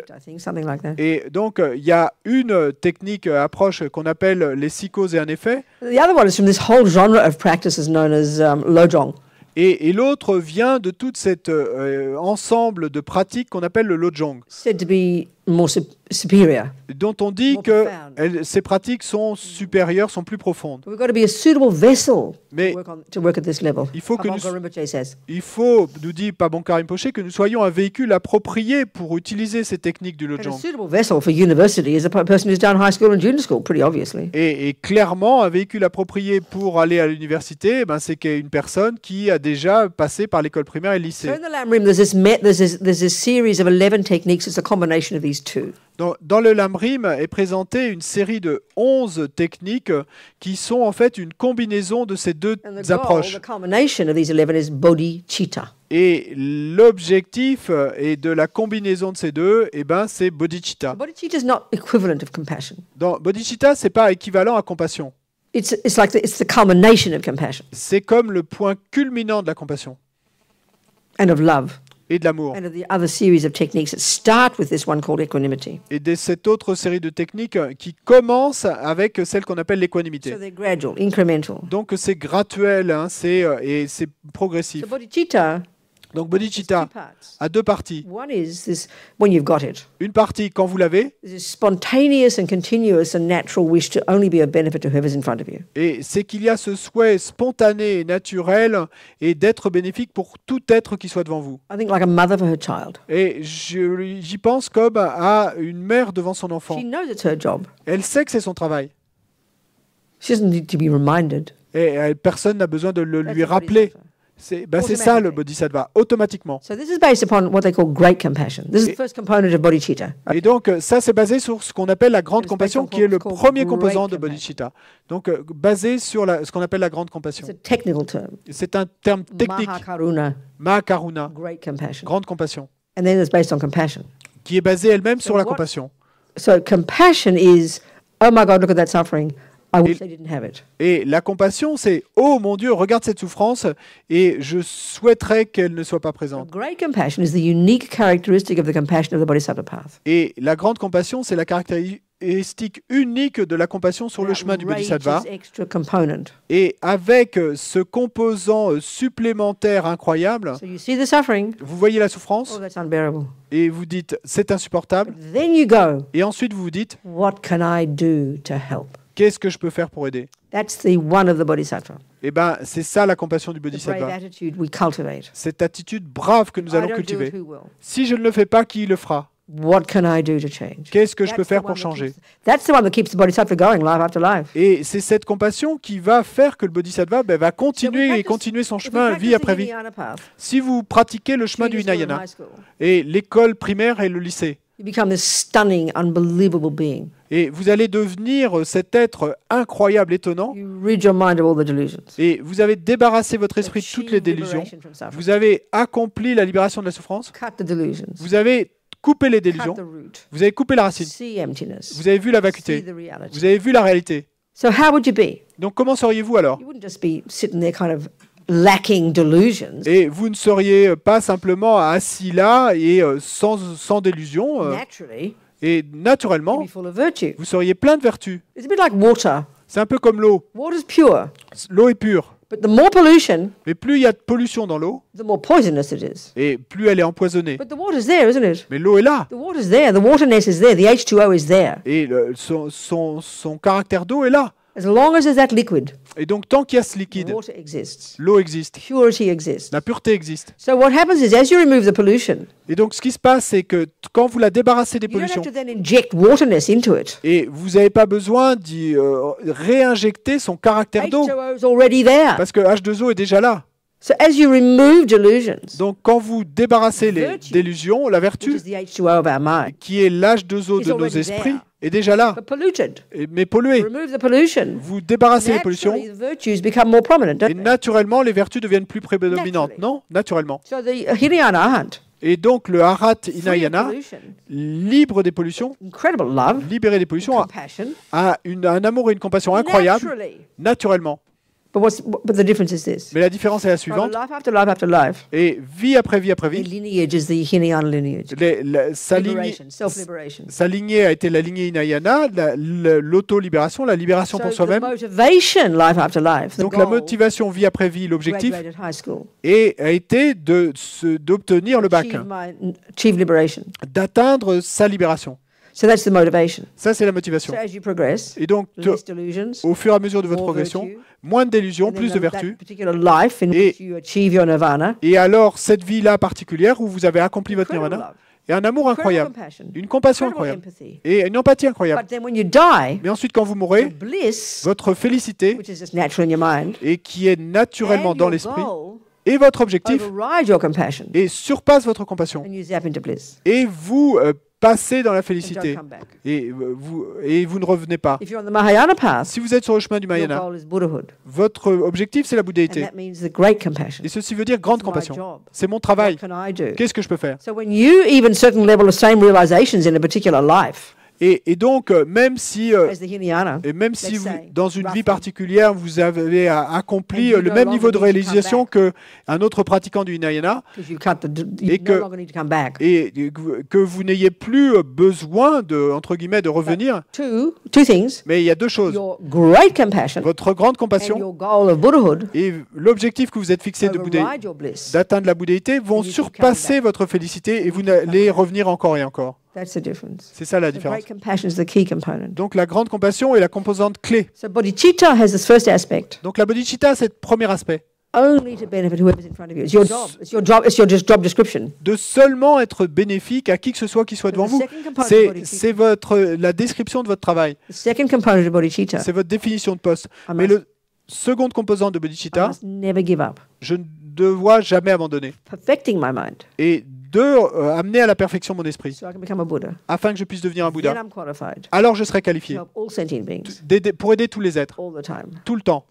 et donc, il y a une technique, approche qu'on appelle les six causes et un effet. Et, et l'autre vient de tout cet euh, ensemble de pratiques qu'on appelle le lojong, dont on dit que elles, ces pratiques sont supérieures, sont plus profondes. Mais il faut que nous, il faut, nous dit Pabongka Rinpoché, que nous soyons un véhicule approprié pour utiliser ces techniques du lojong. Et, et clairement, un véhicule approprié pour aller à l'université, ben, c'est une personne qui a déjà passé par l'école primaire et le lycée. Dans, dans le Lamrim est présentée une série de onze techniques qui sont en fait une combinaison de ces deux approches. Et l'objectif de la combinaison de ces deux, eh ben, c'est Bodhicitta. Dans Bodhicitta, ce n'est pas équivalent à compassion. C'est comme le point culminant de la compassion. And of love. Et de l'amour. Et de cette autre série de techniques qui commence avec celle qu'on appelle l'équanimité. Donc c'est graduel, hein, c'est, et c'est progressif. Donc Bodhicitta a deux parties. Une partie quand vous l'avez. Et c'est qu'il y a ce souhait spontané et naturel et d'être bénéfique pour tout être qui soit devant vous. Et j'y pense comme à une mère devant son enfant. Elle sait que c'est son travail. Et personne n'a besoin de le lui rappeler. C'est bah ça le bodhisattva, automatiquement. Et, et donc, ça, c'est basé sur ce qu'on appelle la grande compassion, qui est le premier composant de bodhicitta. Donc, euh, basé sur la, ce qu'on appelle la grande compassion. C'est un terme technique. Mahakaruna, Mahakaruna, grande compassion, qui est basée elle-même sur la compassion. Et, et la compassion, c'est « Oh mon Dieu, regarde cette souffrance et je souhaiterais qu'elle ne soit pas présente. » Et la grande compassion, c'est la caractéristique unique de la compassion sur le chemin du bodhisattva. Et avec ce composant supplémentaire incroyable, vous voyez la souffrance et vous dites « C'est insupportable. » Et ensuite, vous vous dites « What can I do to help ?» Qu'est-ce que je peux faire pour aider? Eh bien, c'est ça la compassion du bodhisattva. Cette attitude brave que nous allons cultiver. Si je ne le fais pas, qui le fera? What can I do to change? Qu'est-ce que je peux faire pour changer? Et c'est cette compassion qui va faire que le Bodhisattva ben, va continuer et continuer son chemin vie après vie. Si vous pratiquez le chemin du Hinayana et l'école primaire et le lycée, et vous allez devenir cet être incroyable, étonnant. Et vous avez débarrassé votre esprit de toutes les délusions. Vous avez accompli la libération de la souffrance. Vous avez coupé les délusions. Vous avez coupé la racine. Vous avez vu la vacuité. Vous avez vu la réalité. Donc comment seriez-vous alors? Et vous ne seriez pas simplement assis là et sans, sans délusion. Et naturellement, vous seriez plein de vertus. C'est un peu comme l'eau. L'eau est pure. Mais plus il y a de pollution dans l'eau, et plus elle est empoisonnée. Mais l'eau est là. Et le, son, son, son caractère d'eau est là. Et donc, tant qu'il y a ce liquide, l'eau existe. La pureté existe. Et donc, ce qui se passe, c'est que quand vous la débarrassez des pollutions, et vous n'avez pas besoin d'y euh, réinjecter son caractère d'eau, parce que H deux O est déjà là. Donc, quand vous débarrassez les délusions, la vertu, qui est l'H deux O de nos esprits, est déjà là, mais pollué. Vous débarrassez les pollutions, et naturellement, les vertus deviennent plus prédominantes, non? Naturellement. Et donc, le Harat Hinayana, libre des pollutions, libéré des pollutions, a une, un amour et une compassion incroyables, naturellement. Mais la différence est la suivante. Et vie après vie après vie, les, la, sa, lignée, sa lignée a été la lignée Hinayana, l'auto-libération, la, la libération pour soi-même. Donc la motivation vie après vie, l'objectif, a été d'obtenir le bac, d'atteindre sa libération. Ça, c'est la motivation. Et donc, au fur et à mesure de votre progression, moins de délusions, plus de vertus. Et, et alors, cette vie-là particulière où vous avez accompli votre nirvana, et un amour incroyable, une compassion incroyable, et une empathie incroyable. Mais ensuite, quand vous mourrez, votre félicité, et qui est naturellement dans l'esprit, et votre objectif, et surpasse votre compassion. Et vous... Euh, passez dans la félicité et vous, et vous ne revenez pas. Si vous êtes sur le chemin du Mahayana, votre objectif, c'est la bouddhéité. Et ceci veut dire grande compassion. C'est mon travail. Qu'est-ce que je peux faire? Et, et donc, même si, euh, et même si vous, dans une vie particulière, vous avez accompli le même niveau de réalisation qu'un autre pratiquant du Hinayana, et que, et que vous n'ayez plus besoin de, entre guillemets, de revenir, mais il y a deux choses. Votre grande compassion et l'objectif que vous êtes fixé d'atteindre la bouddhéité vont surpasser votre félicité et vous n'allez revenir encore et encore. C'est ça la différence. Donc la grande compassion est la composante clé. Donc la bodhicitta, c'est le premier aspect. De seulement être bénéfique à qui que ce soit qui soit devant vous. C'est votre la description de votre travail. C'est votre définition de poste. Mais le second composant de bodhicitta, je ne dois jamais abandonner. Et de euh, amener à la perfection mon esprit, so afin que je puisse devenir un Bouddha. Alors je serai qualifié pour aider tous les êtres, tout le temps.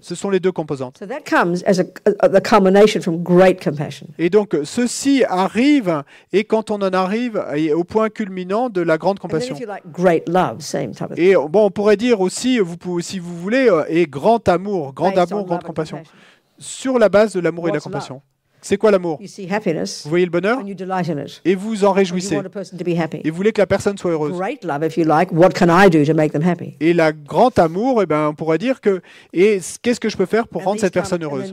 Ce sont les deux composantes. So that comes as a, a, a culmination from great compassion. Et donc ceci arrive, et quand on en arrive au point culminant de la grande compassion. Like great love, same type of thing. Et bon, on pourrait dire aussi, vous pouvez, si vous voulez, euh, et grand amour, grand Based amour, grande compassion, compassion, sur la base de l'amour et de la compassion. Love? C'est quoi l'amour? Vous voyez le bonheur et vous en réjouissez. Et vous voulez que la personne soit heureuse. Et le grand amour, eh ben, on pourrait dire que qu'est-ce que je peux faire pour rendre cette personne heureuse?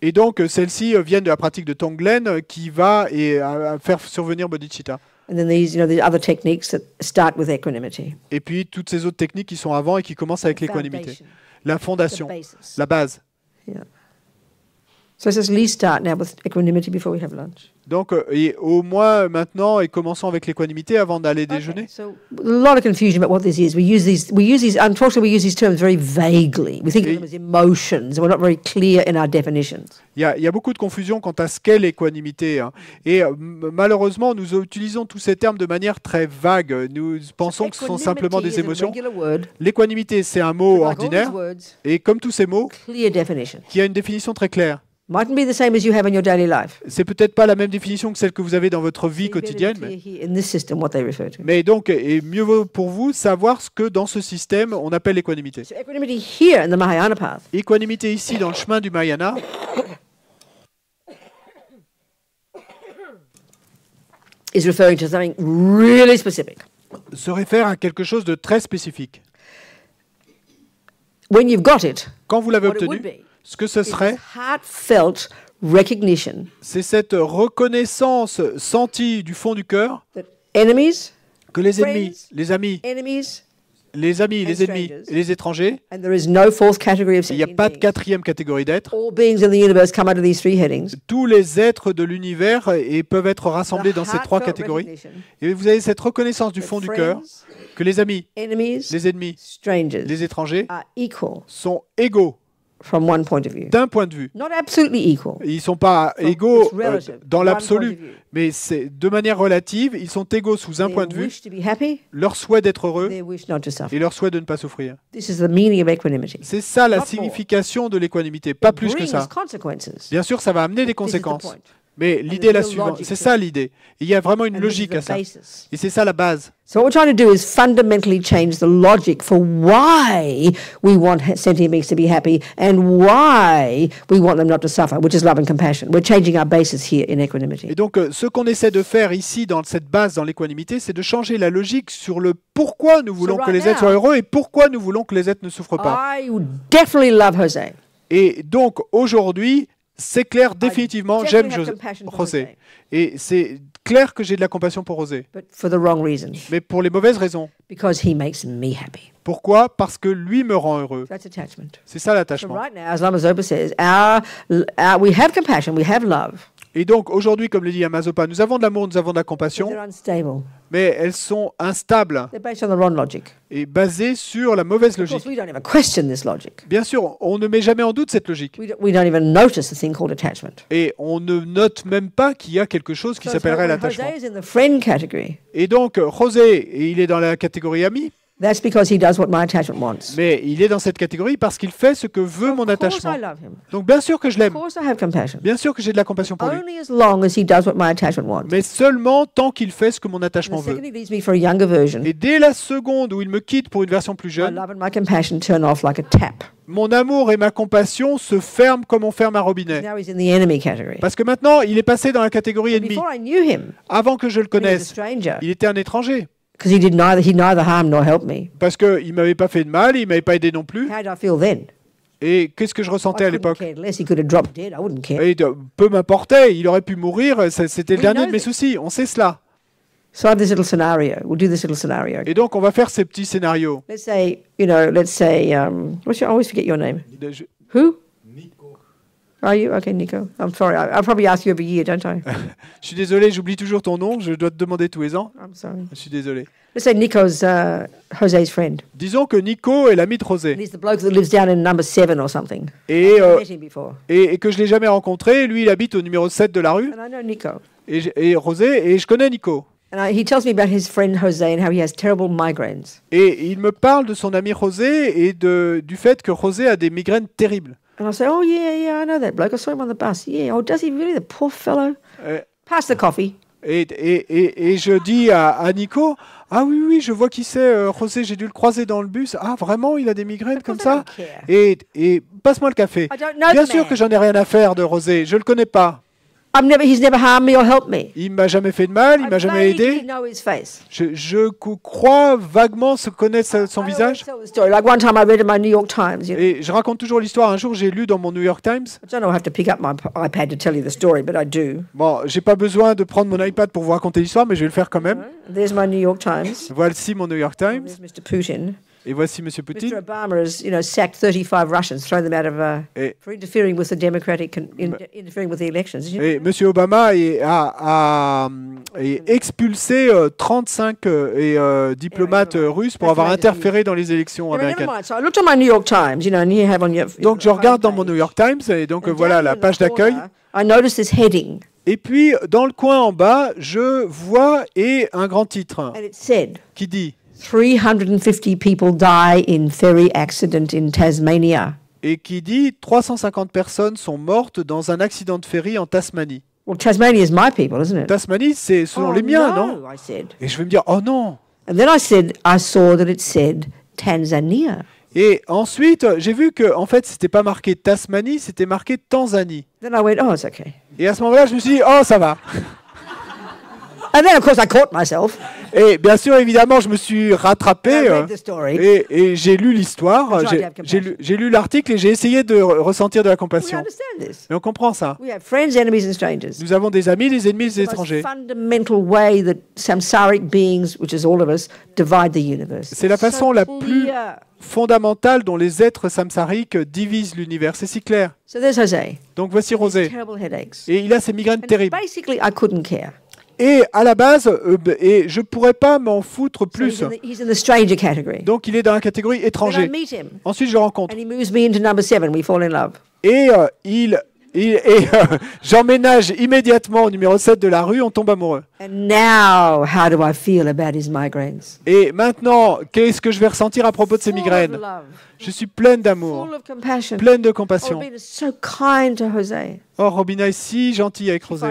Et donc, celles-ci viennent de la pratique de Tonglen qui va et à faire survenir Bodhicitta. Et puis, toutes ces autres techniques qui sont avant et qui commencent avec l'équanimité. La fondation, la base. So it says, at least start now with equanimity before we have lunch. Donc, et au moins maintenant, et commençons avec l'équanimité avant d'aller déjeuner. So, a lot of confusion about what this is. We use these, we use these. Unfortunately, we use these terms very vaguely. We think of them as emotions, and we're not very clear in our definitions. Il y a, il y a beaucoup de confusion quant à ce qu'est l'équanimité, hein. Et malheureusement, nous utilisons tous ces termes de manière très vague. Nous pensons que ce sont simplement des émotions. L'équanimité, c'est un mot ordinaire, et comme tous ces mots, qui a une définition très claire. C'est peut-être pas la même définition que celle que vous avez dans votre vie quotidienne, mais donc, et mieux vaut pour vous savoir ce que dans ce système on appelle l'équanimité. Équanimité ici dans le chemin du Mahayana. Se réfère à quelque chose de très spécifique. Quand vous l'avez obtenu, ce que ce serait, c'est cette reconnaissance sentie du fond du cœur que les ennemis, les amis, les amis, les ennemis et les étrangers, il n'y a pas de quatrième catégorie d'êtres, tous les êtres de l'univers et peuvent être rassemblés dans ces trois catégories. Et vous avez cette reconnaissance du fond du cœur que les amis, les ennemis, les étrangers sont égaux. D'un point de vue. Ils ne sont pas égaux euh, dans l'absolu, mais de manière relative, ils sont égaux sous un point de vue, leur souhait d'être heureux et leur souhait de ne pas souffrir. C'est ça la signification de l'équanimité, pas plus que ça. Bien sûr, ça va amener des conséquences, mais l'idée est la suivante. C'est ça l'idée. Il y a vraiment une logique à ça. Et c'est ça la base. So what we're trying to do is fundamentally change the logic for why we want sentient beings to be happy and why we want them not to suffer, which is love and compassion. We're changing our basis here in equanimity. Et donc, ce qu'on essaie de faire ici, dans cette base, dans l'équanimité, c'est de changer la logique sur le pourquoi nous voulons que les êtres soient heureux et pourquoi nous voulons que les êtres ne souffrent pas. I definitely love José. Et donc, aujourd'hui, c'est clair, définitivement, j'aime José. Et c'est clair que j'ai de la compassion pour José. Mais pour les mauvaises raisons. Pourquoi? Parce que lui me rend heureux. C'est ça l'attachement. Et donc, aujourd'hui, comme le dit Lama Zopa, nous avons de l'amour, nous avons de la compassion, mais elles sont instables et basées sur la mauvaise logique. Bien sûr, on ne met jamais en doute cette logique. Et on ne note même pas qu'il y a quelque chose qui s'appellerait l'attachement. Et donc, José, il est dans la catégorie ami. That's because he does what my attachment wants. Mais il est dans cette catégorie parce qu'il fait ce que veut mon attachement. Donc bien sûr que je l'aime. Bien sûr que j'ai de la compassion pour lui. Mais seulement tant qu'il fait ce que mon attachement veut. Et dès la seconde où il me quitte pour une version plus jeune, mon amour et ma compassion se ferment comme on ferme un robinet. Parce que maintenant, il est passé dans la catégorie ennemi. Avant que je le connaisse, il était un étranger. Parce qu'il ne m'avait pas fait de mal, il ne m'avait pas aidé non plus. Et qu'est-ce que je ressentais à l'époque? Peu m'importait, il aurait pu mourir, c'était le dernier de mes soucis, on sait cela. Et donc on va faire ces petits scénarios. Are you? Okay, Nico. I'm sorry. I, I probably ask you every year, don't I? Je suis désolé, j'oublie toujours ton nom. Je dois te demander tous les ans. I'm sorry. Je suis désolé. Let's say Nico's uh, José's friend. Disons que Nico est l'ami de José. He's the bloke that lives down in number seven or something. Et euh, et, et que je l'ai jamais rencontré. Lui, il habite au numéro sept de la rue. And I know Nico. Et, et José, et je connais Nico. Et il me parle de son ami José et de, du fait que José a des migraines terribles. And I say, oh yeah, yeah, I know that bloke. I saw him on the bus. Yeah, oh, does he really? The poor fellow. Uh, Pass the coffee. Et, et, et, et je dis à, à Nico, ah oui, oui, je vois qui c'est, euh, José, j'ai dû le croiser dans le bus. Ah, vraiment, il a des migraines comme ça? Et, et passe-moi le café. Bien sûr que j'en ai rien à faire de José, je le connais pas. I've never, he's never harmed me or helped me. Il m'a jamais fait de mal, il m'a jamais aidé. Je, je crois vaguement se connaître son visage. Et je raconte toujours l'histoire. Un jour, j'ai lu dans mon New York Times. Bon, j'ai pas besoin de prendre mon iPad pour vous raconter l'histoire, mais je vais le faire quand même. Voici mon New York Times. Et voici M. Poutine. Mister Obama has, you know, sacked thirty-five Russians, thrown them out of uh, et, for interfering with the democratic in, interfering with the elections. Et M. Obama est, a, a est expulsé euh, trente-cinq euh, et, euh, diplomates yeah, russes pour avoir interféré dans les élections américaines. Donc je regarde dans mon New York Times et donc euh, voilà la page d'accueil. Et puis dans le coin en bas, je vois et un grand titre qui dit. three hundred fifty people die in ferry accident in Tasmania. Et qui dit trois cent cinquante personnes sont mortes dans un accident de ferry en Tasmanie. Well, Tasmania is my people, isn't it? Tasmanie, c'est selon oh, les miens, no, non? I said. Et je vais me dire, oh non. And then I said, I saw that it said Tanzania. Et ensuite, j'ai vu que, en fait, c'était pas marqué Tasmanie, c'était marqué Tanzanie. Then I went, oh, it's okay. Et à ce moment-là, je me suis dit, oh, ça va. And then, of course, I caught myself. Et bien sûr, évidemment, je me suis rattrapé euh, et, et j'ai lu l'histoire, j'ai lu, lu l'article et j'ai essayé de ressentir de la compassion. Mais on comprend ça. Friends, enemies, nous avons des amis, des ennemis, des étrangers. C'est la façon so la plus fondamentale dont les êtres samsariques divisent l'univers. C'est si clair. So donc voici José. Et il a ses migraines and terribles. I couldn't care. Et à la base, euh, et je ne pourrais pas m'en foutre plus. So he's in the, he's in the donc il est dans la catégorie étranger. Ensuite, je le rencontre. Et euh, il, il, euh, j'emménage immédiatement au numéro sept de la rue, on tombe amoureux. Now, et maintenant, qu'est-ce que je vais ressentir à propos de ces migraines? Je suis pleine d'amour, pleine de compassion. Oh, Robina est si gentille avec José.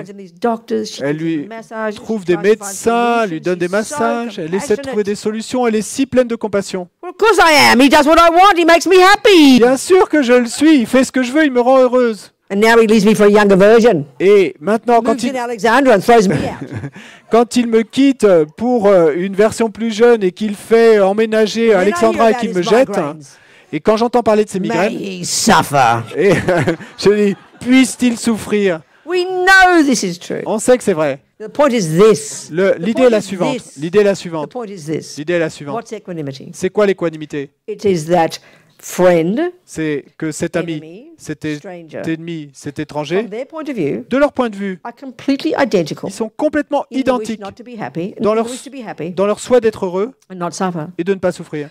Elle lui trouve des médecins, elle lui donne des massages, elle essaie de trouver des solutions, elle est si pleine de compassion. Bien sûr que je le suis, il fait ce que je veux, il me rend heureuse. Et maintenant, quand il... quand il me quitte pour une version plus jeune et qu'il fait emménager Alexandra et qu'il me jette, et quand j'entends parler de ses migraines, et je dis, puisse-t-il souffrir? On sait que c'est vrai. L'idée est la suivante. L'idée est la suivante. L'idée est la suivante. C'est quoi l'équanimité? C'est que cet ami, cet ennemi, cet étranger, de leur point de vue, ils sont complètement identiques dans leur, dans leur souhait d'être heureux et de ne pas souffrir.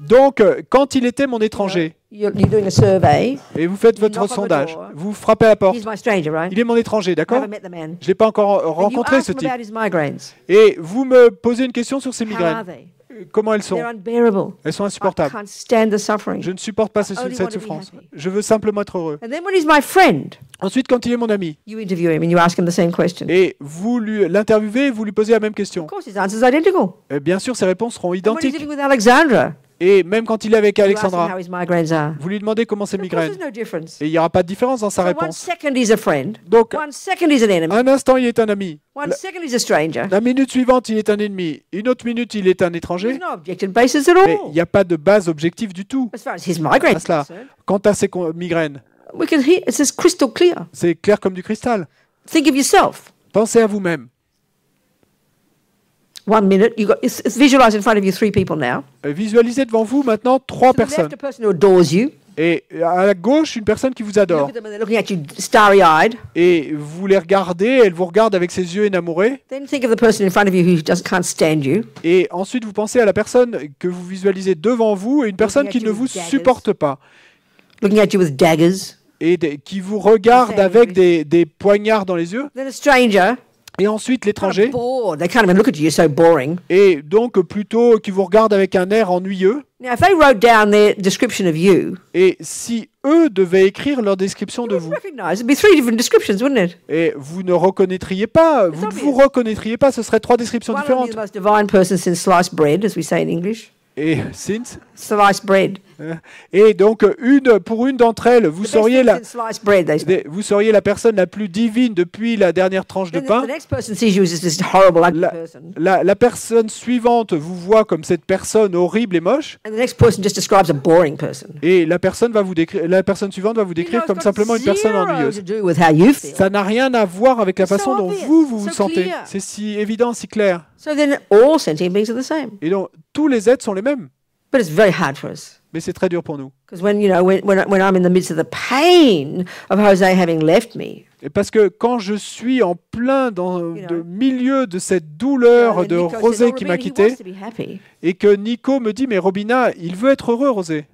Donc, quand il était mon étranger, et vous faites votre sondage, vous frappez à la porte, il est mon étranger, d'accord? Je ne l'ai pas encore rencontré, ce type. Et vous me posez une question sur ses migraines. Comment elles sont? Elles sont insupportables. Je ne supporte pas cette souffrance. Je veux simplement être heureux. Ensuite, quand il est mon ami, et vous l'interviewez et vous lui posez la même question. Et bien sûr, ses réponses seront identiques. Et même quand il est avec Alexandra, vous lui demandez comment ses migraines. Et il n'y aura pas de différence dans sa réponse. Donc, un instant, il est un ami. La, la minute suivante, il est un ennemi. Une autre minute, il est un étranger. Mais il n'y a pas de base objective du tout. À cela. Quant à ses migraines, c'est clair comme du cristal. Pensez à vous-même. One minute, you got, it's, it's visualized in front of you three people now. Visualisez devant vous maintenant trois so personnes. The left, a person who adores you. Et à la gauche, une personne qui vous adore. Et vous les regardez, elle vous regarde avec ses yeux enamourés. Et ensuite, vous pensez à la personne que vous visualisez devant vous et une personne qui ne vous supporte pas. Looking at you with daggers. Et de, qui vous regarde avec des, des poignards dans les yeux. Then a stranger. Et ensuite, l'étranger, et donc plutôt qui vous regarde avec un air ennuyeux. Et si eux devaient écrire leur description de vous, et vous ne reconnaîtriez pas, vous ne vous reconnaîtriez pas, ce seraient trois descriptions différentes. Et since sliced bread. Et donc, une, pour une d'entre elles, vous seriez, la, vous seriez la personne la plus divine depuis la dernière tranche de pain. La, la, la personne suivante vous voit comme cette personne horrible et moche. Et la personne, va vous décrire, la personne suivante va vous décrire comme simplement une personne ennuyeuse. Ça n'a rien à voir avec la façon dont vous vous, vous sentez. C'est si évident, si clair. Et donc, tous les êtres sont les mêmes. Mais c'est très dur pour nous. Et parce que quand je suis en plein dans le milieu de cette douleur de Rosé qui m'a quitté, et que Nico me dit, mais Robina, il veut être heureux, Rosé.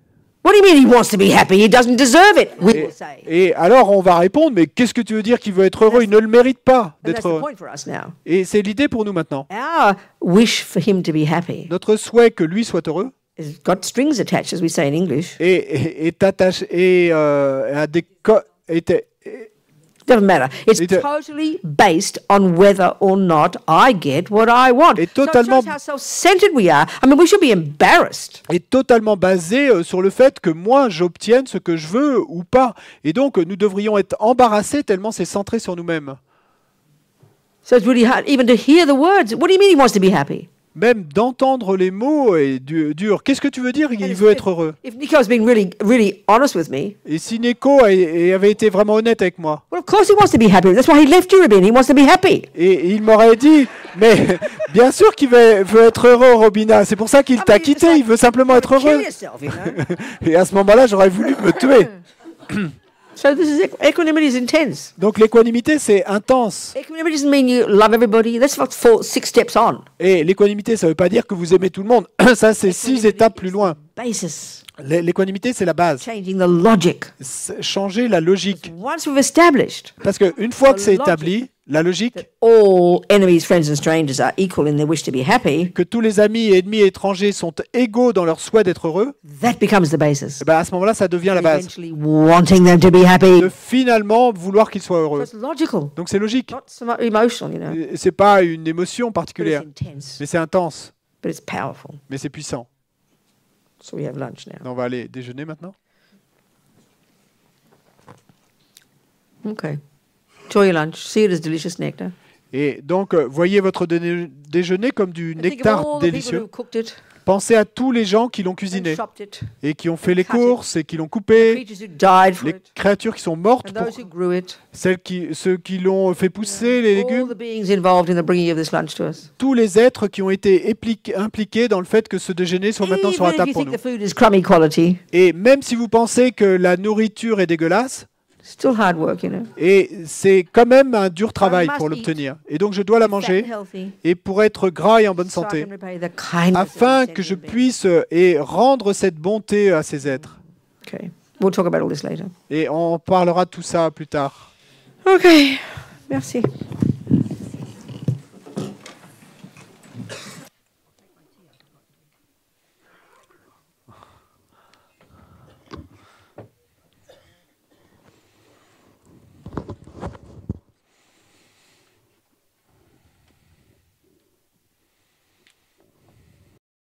Et, et alors on va répondre, mais qu'est-ce que tu veux dire qu'il veut être heureux? Il ne le mérite pas d'être heureux. Et c'est l'idée pour nous maintenant. Notre souhait que lui soit heureux est attaché et à des était doesn't matter. It's totally based on whether or not I get what I want. Et totalement, so it shows how self-centered we are. I mean, we should be embarrassed. Et totalement basé sur le fait que moi j'obtienne ce que je veux ou pas. Et donc nous devrions être embarrassés tellement c'est centré sur nous-mêmes. So it's really hard even to hear the words. What do you mean he wants to be happy? Même d'entendre les mots est dur. Qu'est-ce que tu veux dire? Il veut être heureux. Et si Nico avait été vraiment honnête avec moi, et il m'aurait dit, mais bien sûr qu'il veut être heureux, Robina. C'est pour ça qu'il t'a quitté. Il veut simplement être heureux. Et à ce moment-là, j'aurais voulu me tuer. Donc l'équanimité, c'est intense. Et l'équanimité, ça ne veut pas dire que vous aimez tout le monde. Ça, c'est six étapes plus loin. L'équanimité, c'est la base. Changer la logique. Parce qu'une fois que c'est établi, la logique, que tous les amis, ennemis et étrangers sont égaux dans leur souhait d'être heureux, et ben à ce moment-là, ça devient la base. De finalement vouloir qu'ils soient heureux. Donc c'est logique. C'est pas une émotion particulière, mais c'est intense. Mais c'est puissant. On va aller déjeuner maintenant. Ok. Enjoy your lunch. See it as delicious nectar. Et donc, voyez votre dé déjeuner comme du nectar délicieux. Pensez à tous les gens qui l'ont cuisiné et qui ont fait les courses et qui l'ont coupé, les créatures qui sont mortes, pour celles qui, ceux qui l'ont fait pousser, les légumes, tous les êtres qui ont été impliqués dans le fait que ce déjeuner soit maintenant sur la table pour nous. Et même si vous pensez que la nourriture est dégueulasse, et c'est quand même un dur travail pour l'obtenir. Et donc je dois la manger, et pour être gras et en bonne santé, afin que je puisse et rendre cette bonté à ces êtres. Et on parlera de tout ça plus tard. Ok, merci.